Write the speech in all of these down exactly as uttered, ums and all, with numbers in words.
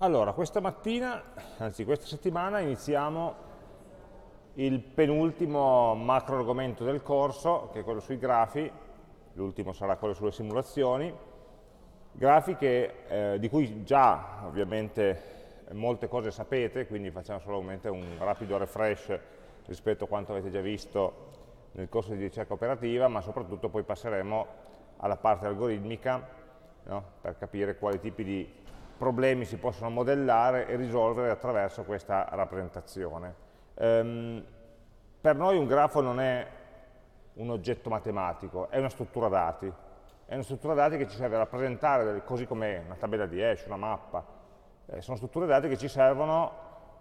Allora, questa mattina, anzi questa settimana, iniziamo il penultimo macro argomento del corso, che è quello sui grafi, l'ultimo sarà quello sulle simulazioni, grafi che, eh, di cui già ovviamente molte cose sapete, quindi facciamo solamente un rapido refresh rispetto a quanto avete già visto nel corso di ricerca operativa, ma soprattutto poi passeremo alla parte algoritmica, no? Per capire quali tipi di problemi si possono modellare e risolvere attraverso questa rappresentazione. Ehm, per noi un grafo non è un oggetto matematico, è una struttura dati. È una struttura dati che ci serve a rappresentare così come una tabella di hash, una mappa. Eh, sono strutture dati che ci servono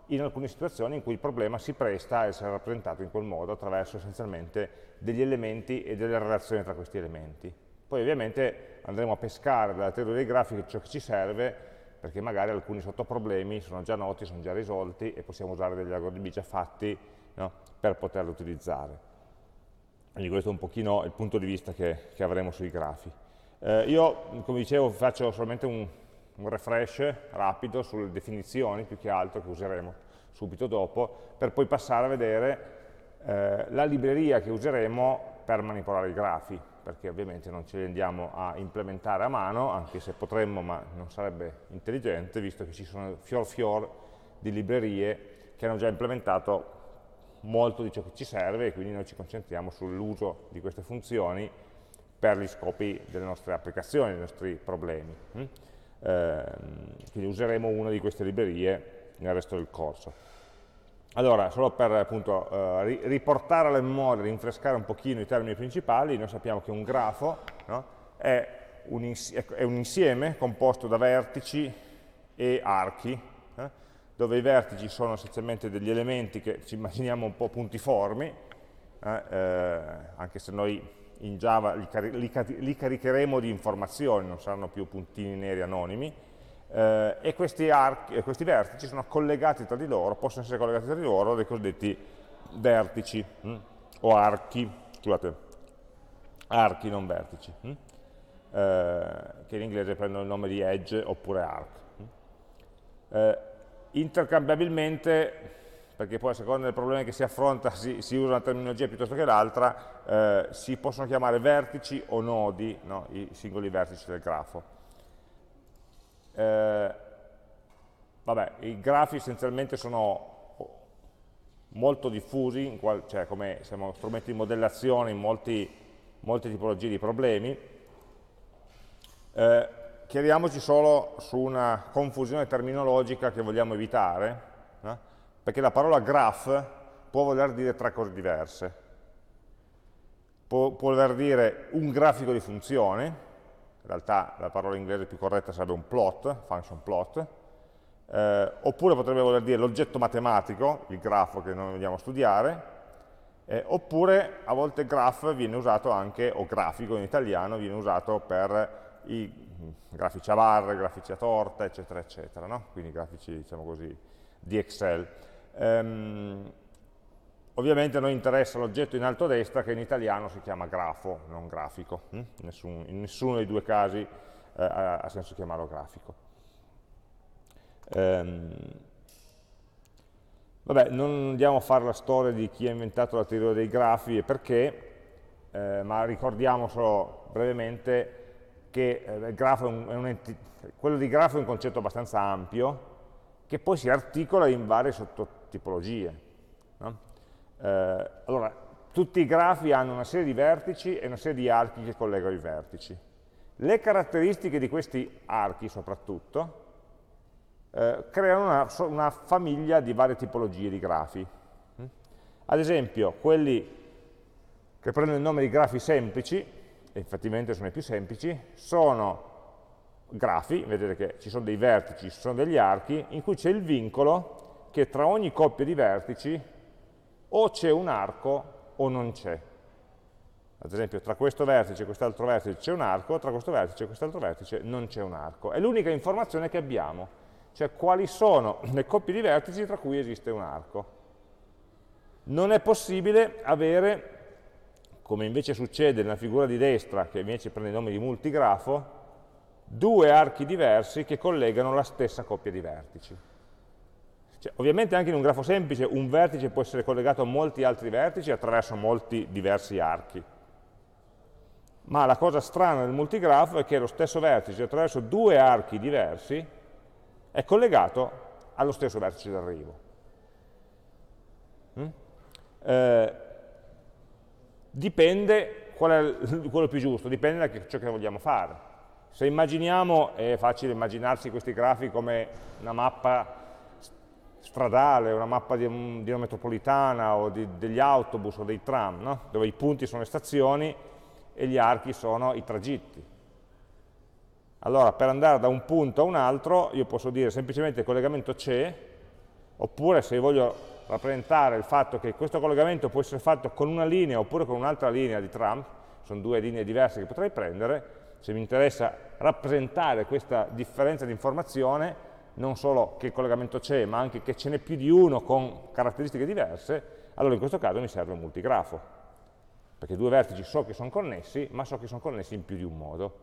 in alcune situazioni in cui il problema si presta a essere rappresentato in quel modo, attraverso essenzialmente degli elementi e delle relazioni tra questi elementi. Poi ovviamente andremo a pescare dalla teoria dei grafi ciò che ci serve, perché magari alcuni sottoproblemi sono già noti, sono già risolti e possiamo usare degli algoritmi già fatti, no, per poterli utilizzare. Quindi questo è un pochino il punto di vista che, che avremo sui grafi. Eh, io, come dicevo, faccio solamente un, un refresh rapido sulle definizioni, più che altro, che useremo subito dopo, per poi passare a vedere eh, la libreria che useremo per manipolare i grafi, perché ovviamente non ce li andiamo a implementare a mano, anche se potremmo, ma non sarebbe intelligente, visto che ci sono fior fior di librerie che hanno già implementato molto di ciò che ci serve, e quindi noi ci concentriamo sull'uso di queste funzioni per gli scopi delle nostre applicazioni, dei nostri problemi. Quindi useremo una di queste librerie nel resto del corso. Allora, solo per appunto eh, riportare alla memoria, rinfrescare un pochino i termini principali, noi sappiamo che un grafo, no, è, un è un insieme composto da vertici e archi, eh, dove i vertici sono essenzialmente degli elementi che ci immaginiamo un po' puntiformi, eh, eh, anche se noi in Java li, cari li, cari li caricheremo di informazioni, non saranno più puntini neri anonimi. Eh, e questi, archi, questi vertici sono collegati tra di loro, possono essere collegati tra di loro dai cosiddetti vertici mh? o archi, scusate, archi non vertici, mh? Eh, che in inglese prendono il nome di edge oppure arc. Eh, intercambiabilmente, perché poi a seconda del problema che si affronta si, si usa una terminologia piuttosto che l'altra, eh, si possono chiamare vertici o nodi, no? I singoli vertici del grafo. Eh, vabbè, i grafi essenzialmente sono molto diffusi, in qual, cioè come siamo strumenti di modellazione in molti, molte tipologie di problemi. Eh, chiariamoci solo su una confusione terminologica che vogliamo evitare, eh? Perché la parola graph può voler dire tre cose diverse. Può, può voler dire un grafico di funzione. In realtà la parola inglese più corretta sarebbe un plot, function plot, eh, oppure potrebbe voler dire l'oggetto matematico, il grafo che noi vogliamo studiare, eh, oppure a volte graph viene usato anche, o grafico in italiano, viene usato per i grafici a barre, grafici a torta, eccetera, eccetera, no? Quindi grafici, diciamo così, di Excel. Ehm, Ovviamente non interessa l'oggetto in alto a destra, che in italiano si chiama grafo, non grafico. In nessuno, in nessuno dei due casi eh, ha senso chiamarlo grafico. Ehm, vabbè, non andiamo a fare la storia di chi ha inventato la teoria dei grafi e perché, eh, ma ricordiamo solo brevemente che eh, il grafo è un, è un quello di grafo è un concetto abbastanza ampio, che poi si articola in varie sottotipologie. No? Eh, allora, tutti i grafi hanno una serie di vertici e una serie di archi che collegano i vertici. Le caratteristiche di questi archi, soprattutto, eh, creano una, una famiglia di varie tipologie di grafi. Ad esempio, quelli che prendono il nome di grafi semplici, e effettivamente sono i più semplici, sono grafi, vedete che ci sono dei vertici, ci sono degli archi, in cui c'è il vincolo che tra ogni coppia di vertici o c'è un arco o non c'è. Ad esempio, tra questo vertice e quest'altro vertice c'è un arco, tra questo vertice e quest'altro vertice non c'è un arco. È l'unica informazione che abbiamo, cioè quali sono le coppie di vertici tra cui esiste un arco. Non è possibile avere, come invece succede nella figura di destra, che invece prende il nome di multigrafo, due archi diversi che collegano la stessa coppia di vertici. Cioè, ovviamente anche in un grafo semplice un vertice può essere collegato a molti altri vertici attraverso molti diversi archi. Ma la cosa strana del multigrafo è che lo stesso vertice attraverso due archi diversi è collegato allo stesso vertice d'arrivo. Mm? Eh, dipende qual è quello più giusto, dipende da che, ciò che vogliamo fare. Se immaginiamo, è facile immaginarsi questi grafi come una mappa stradale, una mappa di, un, di una metropolitana o di, degli autobus o dei tram, no? Dove i punti sono le stazioni e gli archi sono i tragitti. Allora, per andare da un punto a un altro, io posso dire semplicemente il collegamento c'è, oppure se voglio rappresentare il fatto che questo collegamento può essere fatto con una linea oppure con un'altra linea di tram, sono due linee diverse che potrei prendere, se mi interessa rappresentare questa differenza di informazione, non solo che il collegamento c'è, ma anche che ce n'è più di uno con caratteristiche diverse, allora in questo caso mi serve un multigrafo, perché due vertici so che sono connessi, ma so che sono connessi in più di un modo.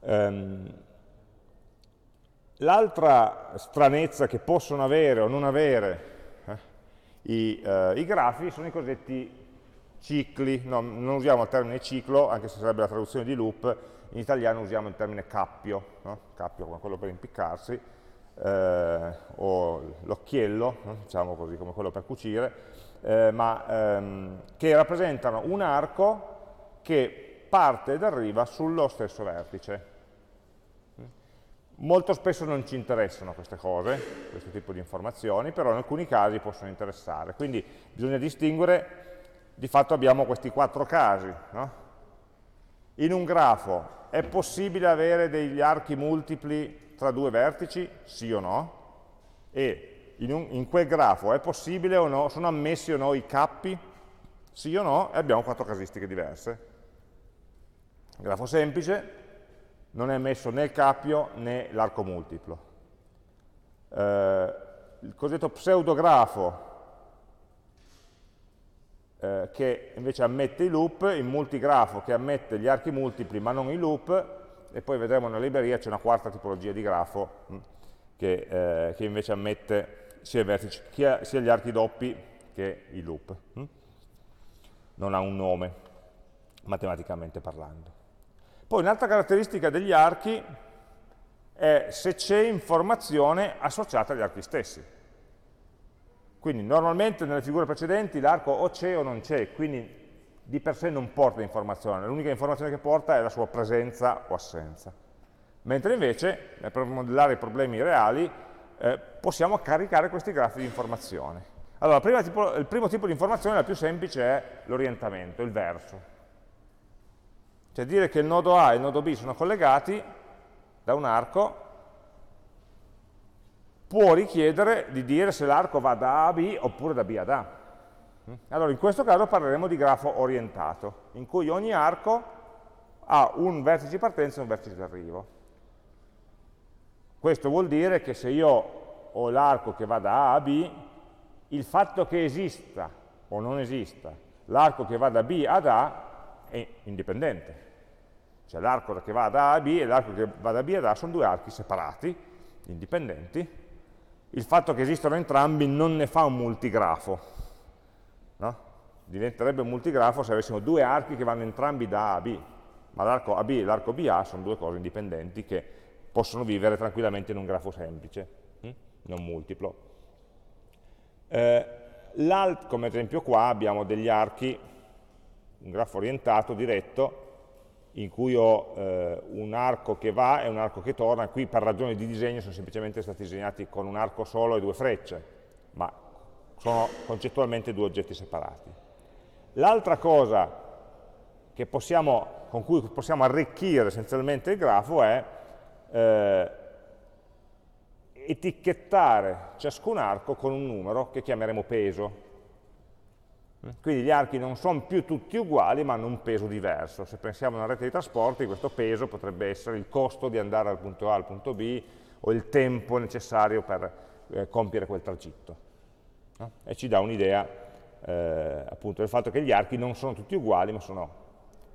Um, L'altra stranezza che possono avere o non avere eh, i, eh, i grafi sono i cosiddetti cicli, no, non usiamo il termine ciclo, anche se sarebbe la traduzione di loop, in italiano usiamo il termine cappio, no? Cappio come quello per impiccarsi, eh, o l'occhiello, eh, diciamo così, come quello per cucire, eh, ma ehm, che rappresentano un arco che parte ed arriva sullo stesso vertice. Molto spesso non ci interessano queste cose, questo tipo di informazioni, però in alcuni casi possono interessare. Quindi bisogna distinguere, di fatto abbiamo questi quattro casi, no? In un grafo è possibile avere degli archi multipli tra due vertici, sì o no? E in, un, in quel grafo è possibile o no, sono ammessi o no i cappi, sì o no? E abbiamo quattro casistiche diverse. Grafo semplice. Non è ammesso né il cappio né l'arco multiplo. Eh, il cosiddetto pseudografo, eh, che invece ammette i loop, il multigrafo che ammette gli archi multipli ma non i loop, e poi vedremo nella libreria c'è una quarta tipologia di grafo mh, che, eh, che invece ammette sia, vertici, sia, sia gli archi doppi che i loop. Mh? Non ha un nome, matematicamente parlando. Poi un'altra caratteristica degli archi è se c'è informazione associata agli archi stessi. Quindi normalmente nelle figure precedenti l'arco o c'è o non c'è, quindi di per sé non porta informazione, l'unica informazione che porta è la sua presenza o assenza. Mentre invece, per modellare i problemi reali, eh, possiamo caricare questi grafi di informazione. Allora, la prima tipo, il primo tipo di informazione, la più semplice, è l'orientamento, il verso. Cioè dire che il nodo A e il nodo B sono collegati da un arco può richiedere di dire se l'arco va da A a B oppure da B ad A. Allora in questo caso parleremo di grafo orientato, in cui ogni arco ha un vertice di partenza e un vertice di arrivo. Questo vuol dire che se io ho l'arco che va da A a B, il fatto che esista o non esista l'arco che va da B ad A è indipendente, cioè l'arco che va da A a B e l'arco che va da B ad A sono due archi separati, indipendenti. Il fatto che esistano entrambi non ne fa un multigrafo, no? Diventerebbe un multigrafo se avessimo due archi che vanno entrambi da A a B, ma l'arco A B e l'arco B A sono due cose indipendenti che possono vivere tranquillamente in un grafo semplice, non multiplo. Eh, l'alt, come esempio qua abbiamo degli archi, un grafo orientato, diretto, in cui ho eh, un arco che va e un arco che torna. Qui per ragioni di disegno sono semplicemente stati disegnati con un arco solo e due frecce, ma sono concettualmente due oggetti separati. L'altra cosa che possiamo, con cui possiamo arricchire essenzialmente il grafo è eh, etichettare ciascun arco con un numero che chiameremo peso. Quindi gli archi non sono più tutti uguali, ma hanno un peso diverso. Se pensiamo a una rete di trasporti, questo peso potrebbe essere il costo di andare dal punto A al punto B o il tempo necessario per eh, compiere quel tragitto. No? E ci dà un'idea eh, appunto del fatto che gli archi non sono tutti uguali, ma sono,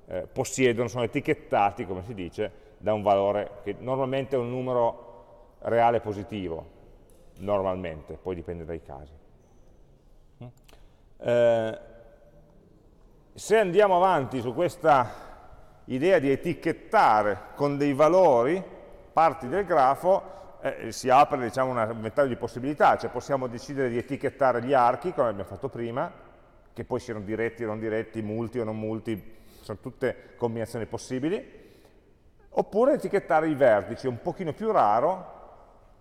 eh, possiedono, sono etichettati, come si dice, da un valore che normalmente è un numero reale positivo, normalmente, poi dipende dai casi. Eh, se andiamo avanti su questa idea di etichettare con dei valori parti del grafo, eh, si apre, diciamo, un ventaglio di possibilità, cioè possiamo decidere di etichettare gli archi, come abbiamo fatto prima, che poi siano diretti o non diretti, multi o non multi, sono tutte combinazioni possibili, oppure etichettare i vertici, è un pochino più raro,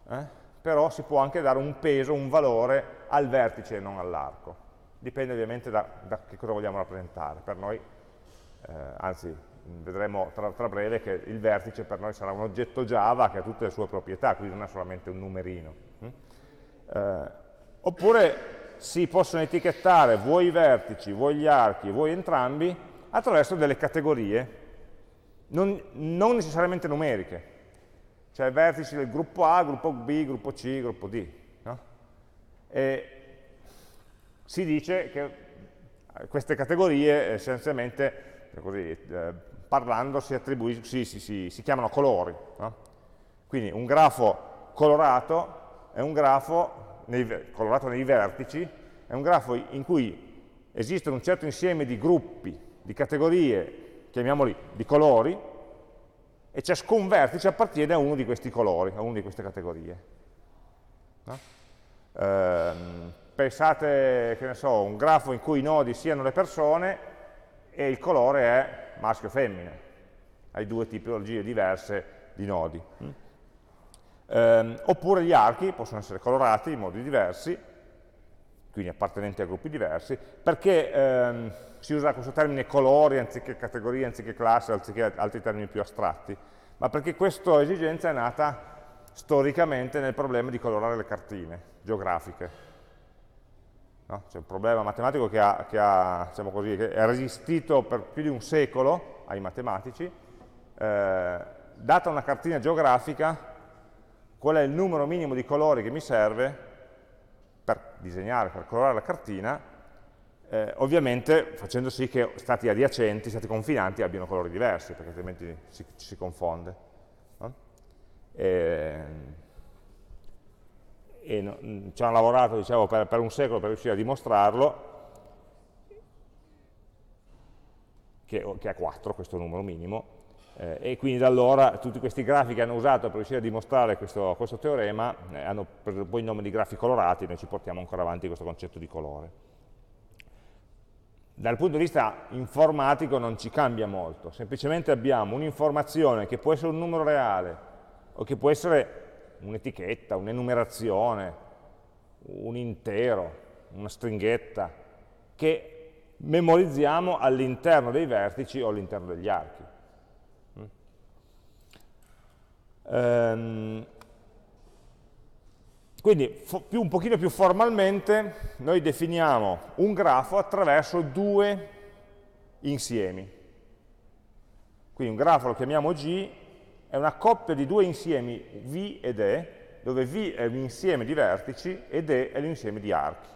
eh, però si può anche dare un peso, un valore al vertice e non all'arco. Dipende ovviamente da, da che cosa vogliamo rappresentare. Per noi, eh, anzi, vedremo tra, tra breve che il vertice per noi sarà un oggetto Java che ha tutte le sue proprietà, quindi non è solamente un numerino. Mm? Eh, oppure si possono etichettare vuoi i vertici, vuoi gli archi, vuoi entrambi, attraverso delle categorie non, non necessariamente numeriche, cioè vertici del gruppo A, gruppo B, gruppo C, gruppo D. No? E si dice che queste categorie essenzialmente, così, eh, parlando, si, si, si, si, si chiamano colori. No? Quindi un grafo colorato è un grafo nei, colorato nei vertici, è un grafo in cui esiste un certo insieme di gruppi, di categorie, chiamiamoli di colori, e ciascun vertice appartiene a uno di questi colori, a una di queste categorie. No? Ehm, pensate, che ne so, un grafo in cui i nodi siano le persone e il colore è maschio e femmina, hai due tipologie diverse di nodi. Mm. Ehm, oppure gli archi possono essere colorati in modi diversi, quindi appartenenti a gruppi diversi, perché ehm, si usa questo termine colori anziché categorie, anziché classe, anziché altri termini più astratti, ma perché questa esigenza è nata storicamente nel problema di colorare le cartine geografiche. No? C'è un problema matematico che, ha, che, ha, diciamo così, che è resistito per più di un secolo ai matematici. Eh, data una cartina geografica, qual è il numero minimo di colori che mi serve per disegnare, per colorare la cartina, eh, ovviamente facendo sì che stati adiacenti, stati confinanti abbiano colori diversi, perché altrimenti ci si, si confonde. No? E, e no, ci hanno lavorato, diciamo, per, per un secolo per riuscire a dimostrarlo, che, che è quattro questo numero minimo, eh, e quindi da allora tutti questi grafi che hanno usato per riuscire a dimostrare questo, questo teorema eh, hanno preso poi il nome di grafi colorati, noi ci portiamo ancora avanti questo concetto di colore. Dal punto di vista informatico non ci cambia molto, semplicemente abbiamo un'informazione che può essere un numero reale o che può essere un'etichetta, un'enumerazione, un intero, una stringhetta, che memorizziamo all'interno dei vertici o all'interno degli archi. Mm. Ehm, quindi, più, un pochino più formalmente, noi definiamo un grafo attraverso due insiemi. Quindi un grafo lo chiamiamo G, è una coppia di due insiemi V ed E, dove V è un insieme di vertici ed E è l'insieme di archi.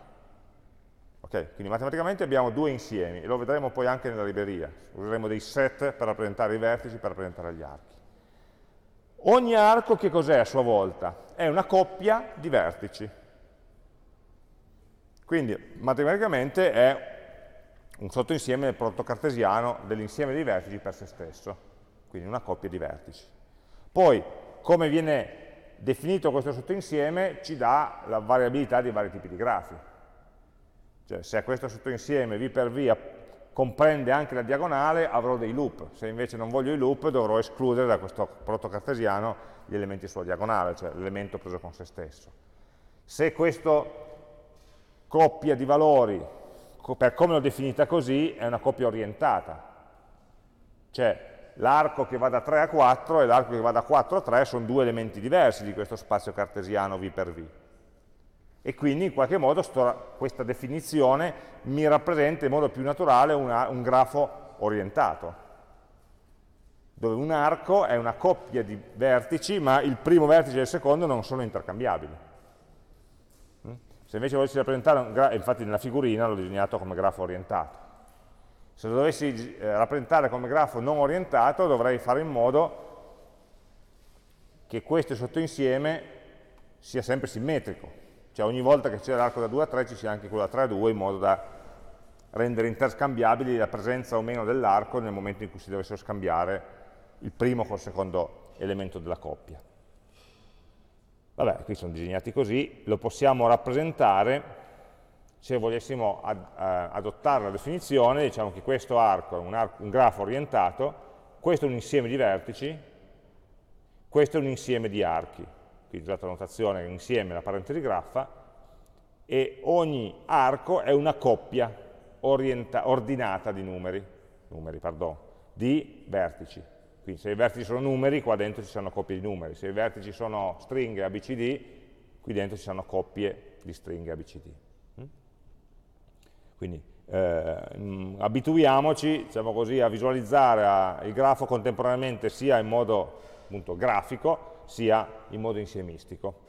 Ok, quindi matematicamente abbiamo due insiemi, e lo vedremo poi anche nella libreria. Useremo dei set per rappresentare i vertici, per rappresentare gli archi. Ogni arco che cos'è a sua volta? È una coppia di vertici. Quindi matematicamente è un sottoinsieme del prodotto cartesiano dell'insieme dei vertici per se stesso, quindi una coppia di vertici. Poi, come viene definito questo sottoinsieme, ci dà la variabilità dei vari tipi di grafi. Cioè, se questo sottoinsieme V per V comprende anche la diagonale, avrò dei loop. Se invece non voglio i loop, dovrò escludere da questo prodotto cartesiano gli elementi sulla diagonale, cioè l'elemento preso con se stesso. Se questa coppia di valori, per come l'ho definita così, è una coppia orientata. Cioè, l'arco che va da tre a quattro e l'arco che va da quattro a tre sono due elementi diversi di questo spazio cartesiano V per V. E quindi in qualche modo sto, questa definizione mi rappresenta in modo più naturale una, un grafo orientato, dove un arco è una coppia di vertici, ma il primo vertice e il secondo non sono intercambiabili. Se invece volessi rappresentare, un grafo, infatti nella figurina l'ho disegnato come grafo orientato. Se lo dovessi rappresentare come grafo non orientato, dovrei fare in modo che questo sottoinsieme sia sempre simmetrico, cioè ogni volta che c'è l'arco da due a tre ci sia anche quello da tre a due, in modo da rendere interscambiabili la presenza o meno dell'arco nel momento in cui si dovessero scambiare il primo col secondo elemento della coppia. Vabbè, qui sono disegnati così, lo possiamo rappresentare se volessimo ad, eh, adottare la definizione, diciamo che questo arco è un, arco, un grafo orientato, questo è un insieme di vertici, questo è un insieme di archi. Qui ho usato la notazione insieme alla parentesi graffa, e ogni arco è una coppia orienta, ordinata di numeri, numeri pardon, di vertici. Quindi se i vertici sono numeri, qua dentro ci sono coppie di numeri, se i vertici sono stringhe A B C D, qui dentro ci sono coppie di stringhe A B C D. Quindi eh, mh, abituiamoci, diciamo così, a visualizzare a, il grafo contemporaneamente sia in modo appunto, grafico, sia in modo insiemistico.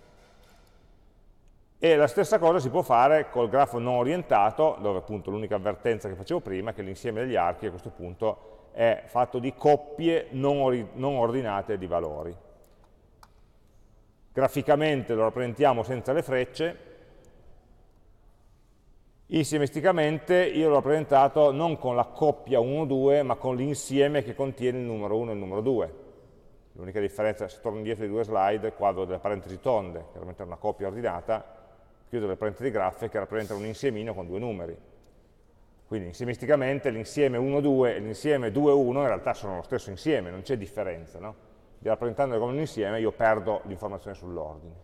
E la stessa cosa si può fare col grafo non orientato, dove appunto l'unica avvertenza che facevo prima è che l'insieme degli archi a questo punto è fatto di coppie non, non ordinate di valori. Graficamente lo rappresentiamo senza le frecce, insiemisticamente io l'ho rappresentato non con la coppia uno due, ma con l'insieme che contiene il numero uno e il numero due. L'unica differenza, se torno indietro di due slide, qua ho delle parentesi tonde, che rappresentano una coppia ordinata, chiudo le parentesi graffe che rappresentano un insiemino con due numeri. Quindi insiemisticamente l'insieme uno due e l'insieme due uno in realtà sono lo stesso insieme, non c'è differenza, no? Rappresentandole come un insieme io perdo l'informazione sull'ordine.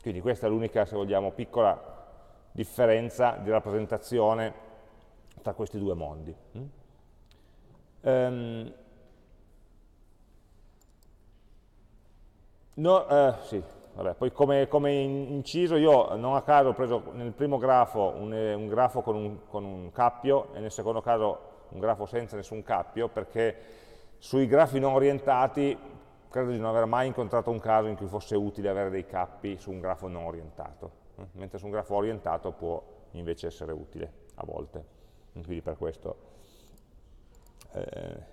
Quindi questa è l'unica, se vogliamo, piccola differenza di rappresentazione tra questi due mondi. Mm? Um, No, eh, sì, vabbè, poi come, come inciso io non a caso ho preso nel primo grafo un, un grafo con un, con un cappio e nel secondo caso un grafo senza nessun cappio, perché sui grafi non orientati credo di non aver mai incontrato un caso in cui fosse utile avere dei cappi su un grafo non orientato, eh? Mentre su un grafo orientato può invece essere utile a volte, quindi per questo... Eh,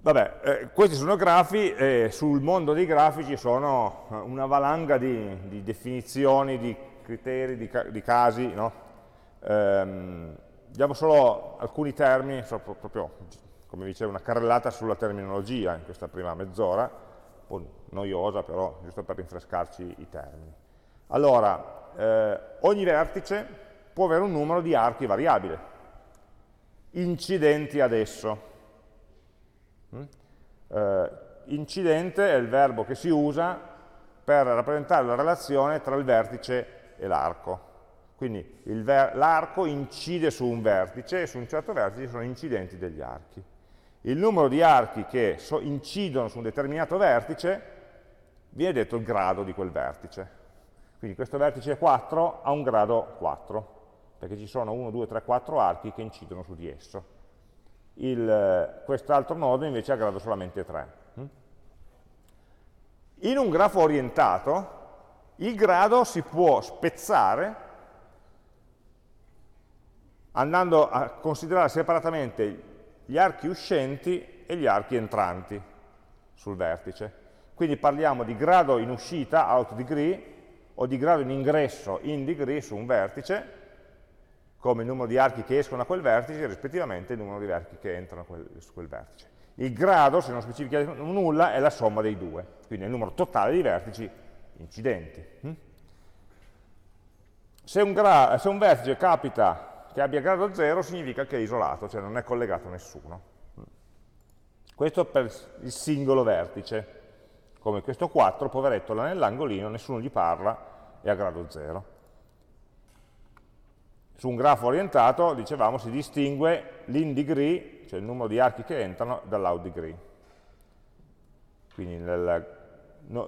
Vabbè, eh, questi sono grafi, eh, sul mondo dei grafici sono una valanga di, di definizioni, di criteri, di, ca di casi, no? Ehm, diamo solo alcuni termini, so, proprio come dicevo una carrellata sulla terminologia in questa prima mezz'ora, un po' noiosa però, giusto per rinfrescarci i termini. Allora, eh, ogni vertice può avere un numero di archi variabile, incidenti ad esso. Mm? Eh, incidente è il verbo che si usa per rappresentare la relazione tra il vertice e l'arco, quindi l'arco incide su un vertice e su un certo vertice sono incidenti degli archi. Il numero di archi che so incidono su un determinato vertice viene detto il grado di quel vertice, quindi questo vertice quattro ha un grado quattro perché ci sono uno, due, tre, quattro archi che incidono su di esso. Quest'altro nodo invece ha grado solamente tre. In un grafo orientato il grado si può spezzare andando a considerare separatamente gli archi uscenti e gli archi entranti sul vertice. Quindi parliamo di grado in uscita, out degree, o di grado in ingresso, in degree, su un vertice, come il numero di archi che escono da quel vertice e rispettivamente il numero di archi che entrano quel, su quel vertice. Il grado, se non specifichiamo nulla, è la somma dei due, quindi è il numero totale di vertici incidenti. Se un, se un vertice capita che abbia grado zero significa che è isolato, cioè non è collegato a nessuno. Questo per il singolo vertice, come questo quattro, poveretto, là nell'angolino, nessuno gli parla e ha grado zero. Su un grafo orientato, dicevamo, si distingue l'in degree, cioè il numero di archi che entrano, dall'out degree. Quindi nel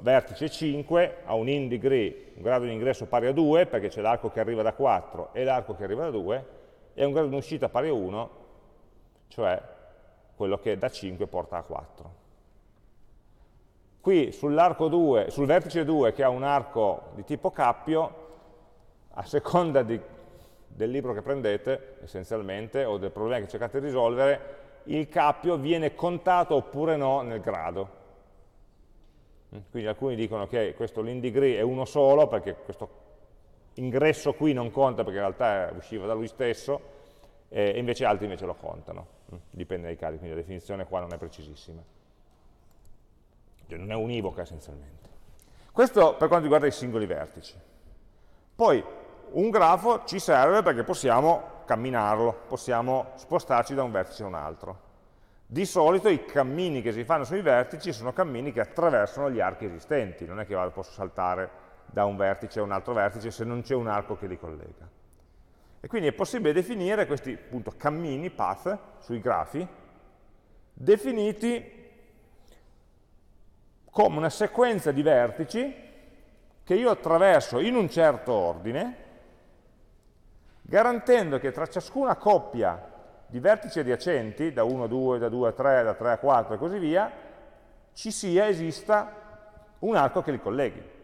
vertice cinque ha un in degree, un grado di ingresso pari a due, perché c'è l'arco che arriva da quattro e l'arco che arriva da due, e un grado di uscita pari a uno, cioè quello che da cinque porta a quattro. Qui sull'arco due, sul vertice due, che ha un arco di tipo cappio, a seconda di... del libro che prendete, essenzialmente, o del problema che cercate di risolvere, il cappio viene contato oppure no nel grado. Quindi alcuni dicono che questo lin degree è uno solo, perché questo ingresso qui non conta perché in realtà usciva da lui stesso, e invece altri invece lo contano, dipende dai casi, quindi la definizione qua non è precisissima. Cioè non è univoca essenzialmente. Questo per quanto riguarda i singoli vertici. Poi un grafo ci serve perché possiamo camminarlo, possiamo spostarci da un vertice a un altro. Di solito i cammini che si fanno sui vertici sono cammini che attraversano gli archi esistenti, non è che posso saltare da un vertice a un altro vertice se non c'è un arco che li collega. E quindi è possibile definire questi appunto cammini, path, sui grafi, definiti come una sequenza di vertici che io attraverso in un certo ordine, garantendo che tra ciascuna coppia di vertici adiacenti, da uno a due, da due a tre, da tre a quattro e così via, ci sia, esista un arco che li colleghi.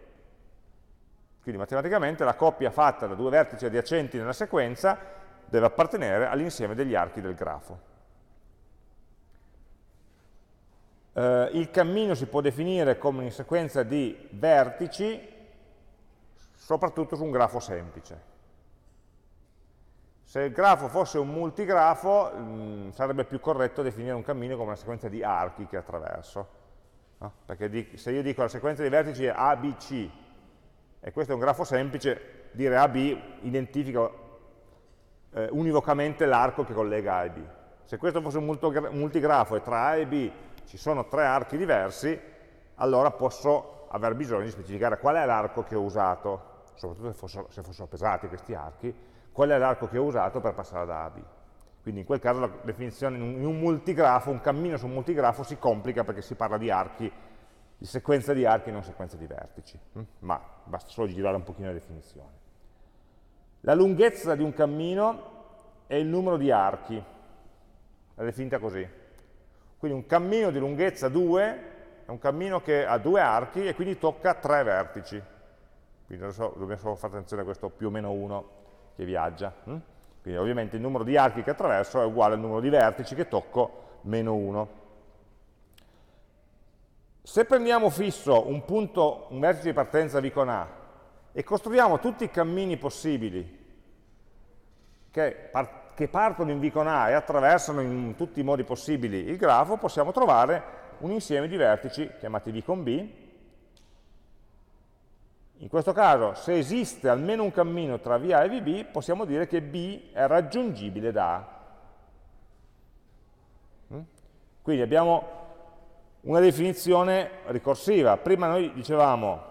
Quindi matematicamente la coppia fatta da due vertici adiacenti nella sequenza deve appartenere all'insieme degli archi del grafo. Eh, il cammino si può definire come una sequenza di vertici, soprattutto su un grafo semplice. Se il grafo fosse un multigrafo, mh, sarebbe più corretto definire un cammino come una sequenza di archi che attraverso. No? Perché di, se io dico la sequenza di vertici è A, B, C, e questo è un grafo semplice, dire A B identifica eh, univocamente l'arco che collega A e B. Se questo fosse un multigrafo e tra A e B ci sono tre archi diversi, allora posso aver bisogno di specificare qual è l'arco che ho usato, soprattutto se fossero, se fossero pesati questi archi, qual è l'arco che ho usato per passare da A a B. Quindi in quel caso la definizione in un multigrafo, un cammino su un multigrafo si complica perché si parla di archi, di sequenza di archi e non sequenza di vertici, ma basta solo girare un pochino la definizione. La lunghezza di un cammino è il numero di archi, è definita così. Quindi un cammino di lunghezza due è un cammino che ha due archi e quindi tocca tre vertici. Quindi adesso dobbiamo solo fare attenzione a questo più o meno uno che viaggia. Quindi ovviamente il numero di archi che attraverso è uguale al numero di vertici che tocco meno uno. Se prendiamo fisso un punto, un vertice di partenza V con A e costruiamo tutti i cammini possibili che, par che partono in V con A e attraversano in tutti i modi possibili il grafo, possiamo trovare un insieme di vertici chiamati V con B. In questo caso, se esiste almeno un cammino tra V A e V B, possiamo dire che B è raggiungibile da A. Quindi abbiamo una definizione ricorsiva. Prima noi dicevamo,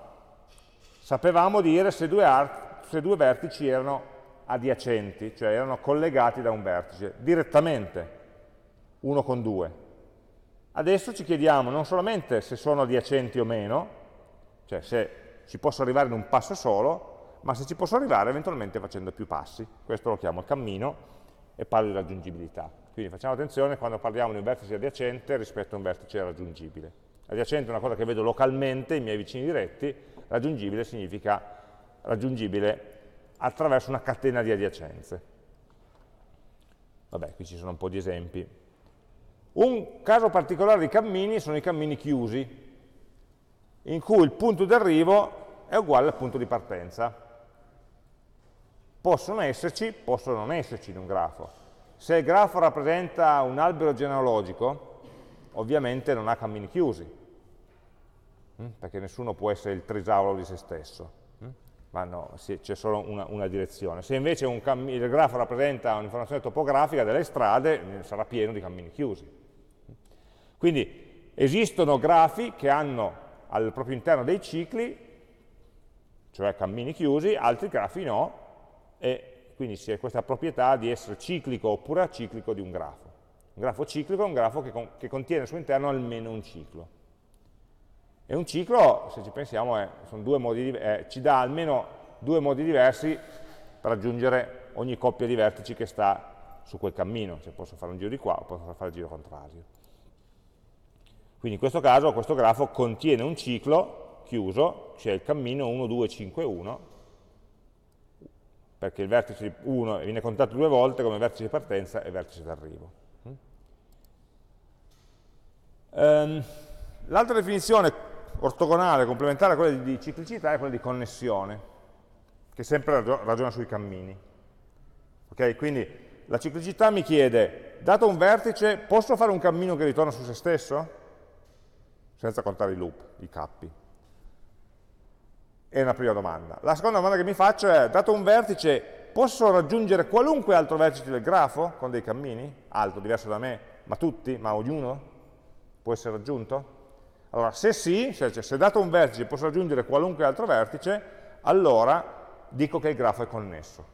sapevamo dire se due, arti, se due vertici erano adiacenti, cioè erano collegati da un vertice, direttamente, uno con due. Adesso ci chiediamo non solamente se sono adiacenti o meno, cioè se ci posso arrivare in un passo solo, ma se ci posso arrivare eventualmente facendo più passi. Questo lo chiamo cammino e parlo di raggiungibilità. Quindi facciamo attenzione quando parliamo di un vertice adiacente rispetto a un vertice raggiungibile. Adiacente è una cosa che vedo localmente, i miei vicini diretti, raggiungibile significa raggiungibile attraverso una catena di adiacenze. Vabbè, qui ci sono un po' di esempi. Un caso particolare di cammini sono i cammini chiusi, in cui il punto d'arrivo è uguale al punto di partenza. Possono esserci, possono non esserci in un grafo. Se il grafo rappresenta un albero genealogico, ovviamente non ha cammini chiusi, perché nessuno può essere il trisauro di se stesso, ma no, c'è solo una, una direzione. Se invece un il grafo rappresenta un'informazione topografica delle strade, sarà pieno di cammini chiusi. Quindi esistono grafi che hanno al proprio interno dei cicli, cioè cammini chiusi, altri grafi no, e quindi c'è questa proprietà di essere ciclico oppure aciclico di un grafo. Un grafo ciclico è un grafo che, con, che contiene al suo interno almeno un ciclo. E un ciclo, se ci pensiamo, è, sono due modi, eh, ci dà almeno due modi diversi per raggiungere ogni coppia di vertici che sta su quel cammino. Cioè posso fare un giro di qua o posso fare il giro contrario. Quindi in questo caso questo grafo contiene un ciclo chiuso, cioè il cammino uno, due, cinque, uno, perché il vertice uno viene contato due volte come vertice di partenza e vertice d'arrivo. Um, l'altra definizione ortogonale, complementare a quella di ciclicità, è quella di connessione, che sempre ragiona sui cammini. Okay? Quindi la ciclicità mi chiede, dato un vertice, posso fare un cammino che ritorna su se stesso? Senza contare i loop, i cappi. È una prima domanda. La seconda domanda che mi faccio è, dato un vertice, posso raggiungere qualunque altro vertice del grafo con dei cammini? Alto, diverso da me, ma tutti, ma ognuno? Può essere raggiunto? Allora, se sì, se, cioè, se dato un vertice posso raggiungere qualunque altro vertice, allora dico che il grafo è connesso.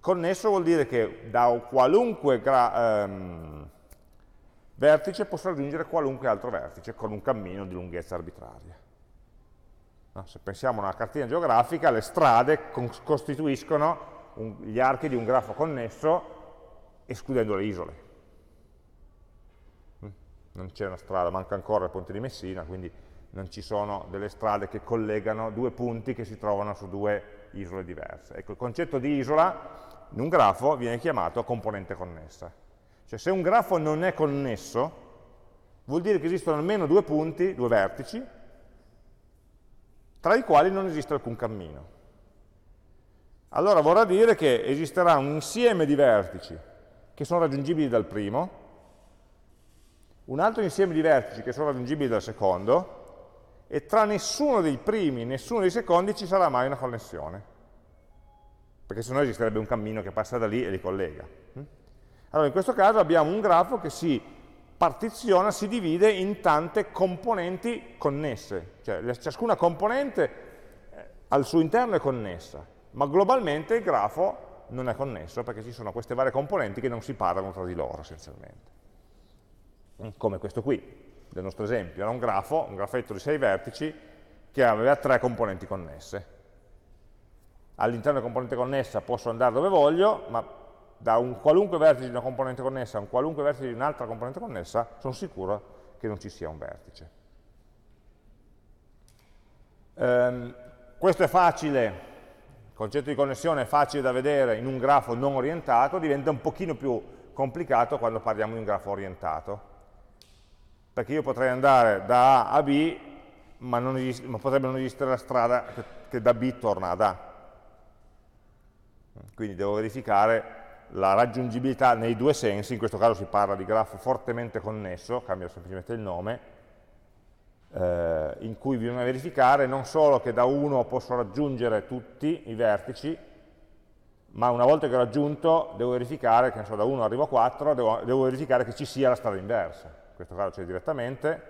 Connesso vuol dire che da qualunque ehm, vertice posso raggiungere qualunque altro vertice con un cammino di lunghezza arbitraria. No? Se pensiamo a una cartina geografica, le strade costituiscono un, gli archi di un grafo connesso escludendo le isole. Non c'è una strada, manca ancora il ponte di Messina, quindi non ci sono delle strade che collegano due punti che si trovano su due isole diverse. Ecco, il concetto di isola in un grafo viene chiamato componente connessa. Cioè, se un grafo non è connesso, vuol dire che esistono almeno due punti, due vertici, tra i quali non esiste alcun cammino. Allora vorrà dire che esisterà un insieme di vertici che sono raggiungibili dal primo, un altro insieme di vertici che sono raggiungibili dal secondo, e tra nessuno dei primi e nessuno dei secondi ci sarà mai una connessione, perché sennò esisterebbe un cammino che passa da lì e li collega. Allora in questo caso abbiamo un grafo che si partiziona, si divide in tante componenti connesse, cioè ciascuna componente al suo interno è connessa, ma globalmente il grafo non è connesso perché ci sono queste varie componenti che non si parlano tra di loro essenzialmente. Come questo qui, del nostro esempio, era un grafo, un grafetto di sei vertici che aveva tre componenti connesse. All'interno della componente connessa posso andare dove voglio, ma da un qualunque vertice di una componente connessa a un qualunque vertice di un'altra componente connessa sono sicuro che non ci sia un vertice. Ehm, questo è facile, il concetto di connessione è facile da vedere in un grafo non orientato, diventa un pochino più complicato quando parliamo di un grafo orientato. Perché io potrei andare da A a B, ma, non esiste, ma potrebbe non esistere la strada che, che da B torna ad A. Quindi devo verificare la raggiungibilità nei due sensi, in questo caso si parla di grafo fortemente connesso, cambio semplicemente il nome, eh, in cui bisogna verificare non solo che da uno posso raggiungere tutti i vertici, ma una volta che ho raggiunto devo verificare che, non so, da uno arrivo a quattro, devo, devo verificare che ci sia la strada inversa. In questo caso c'è direttamente,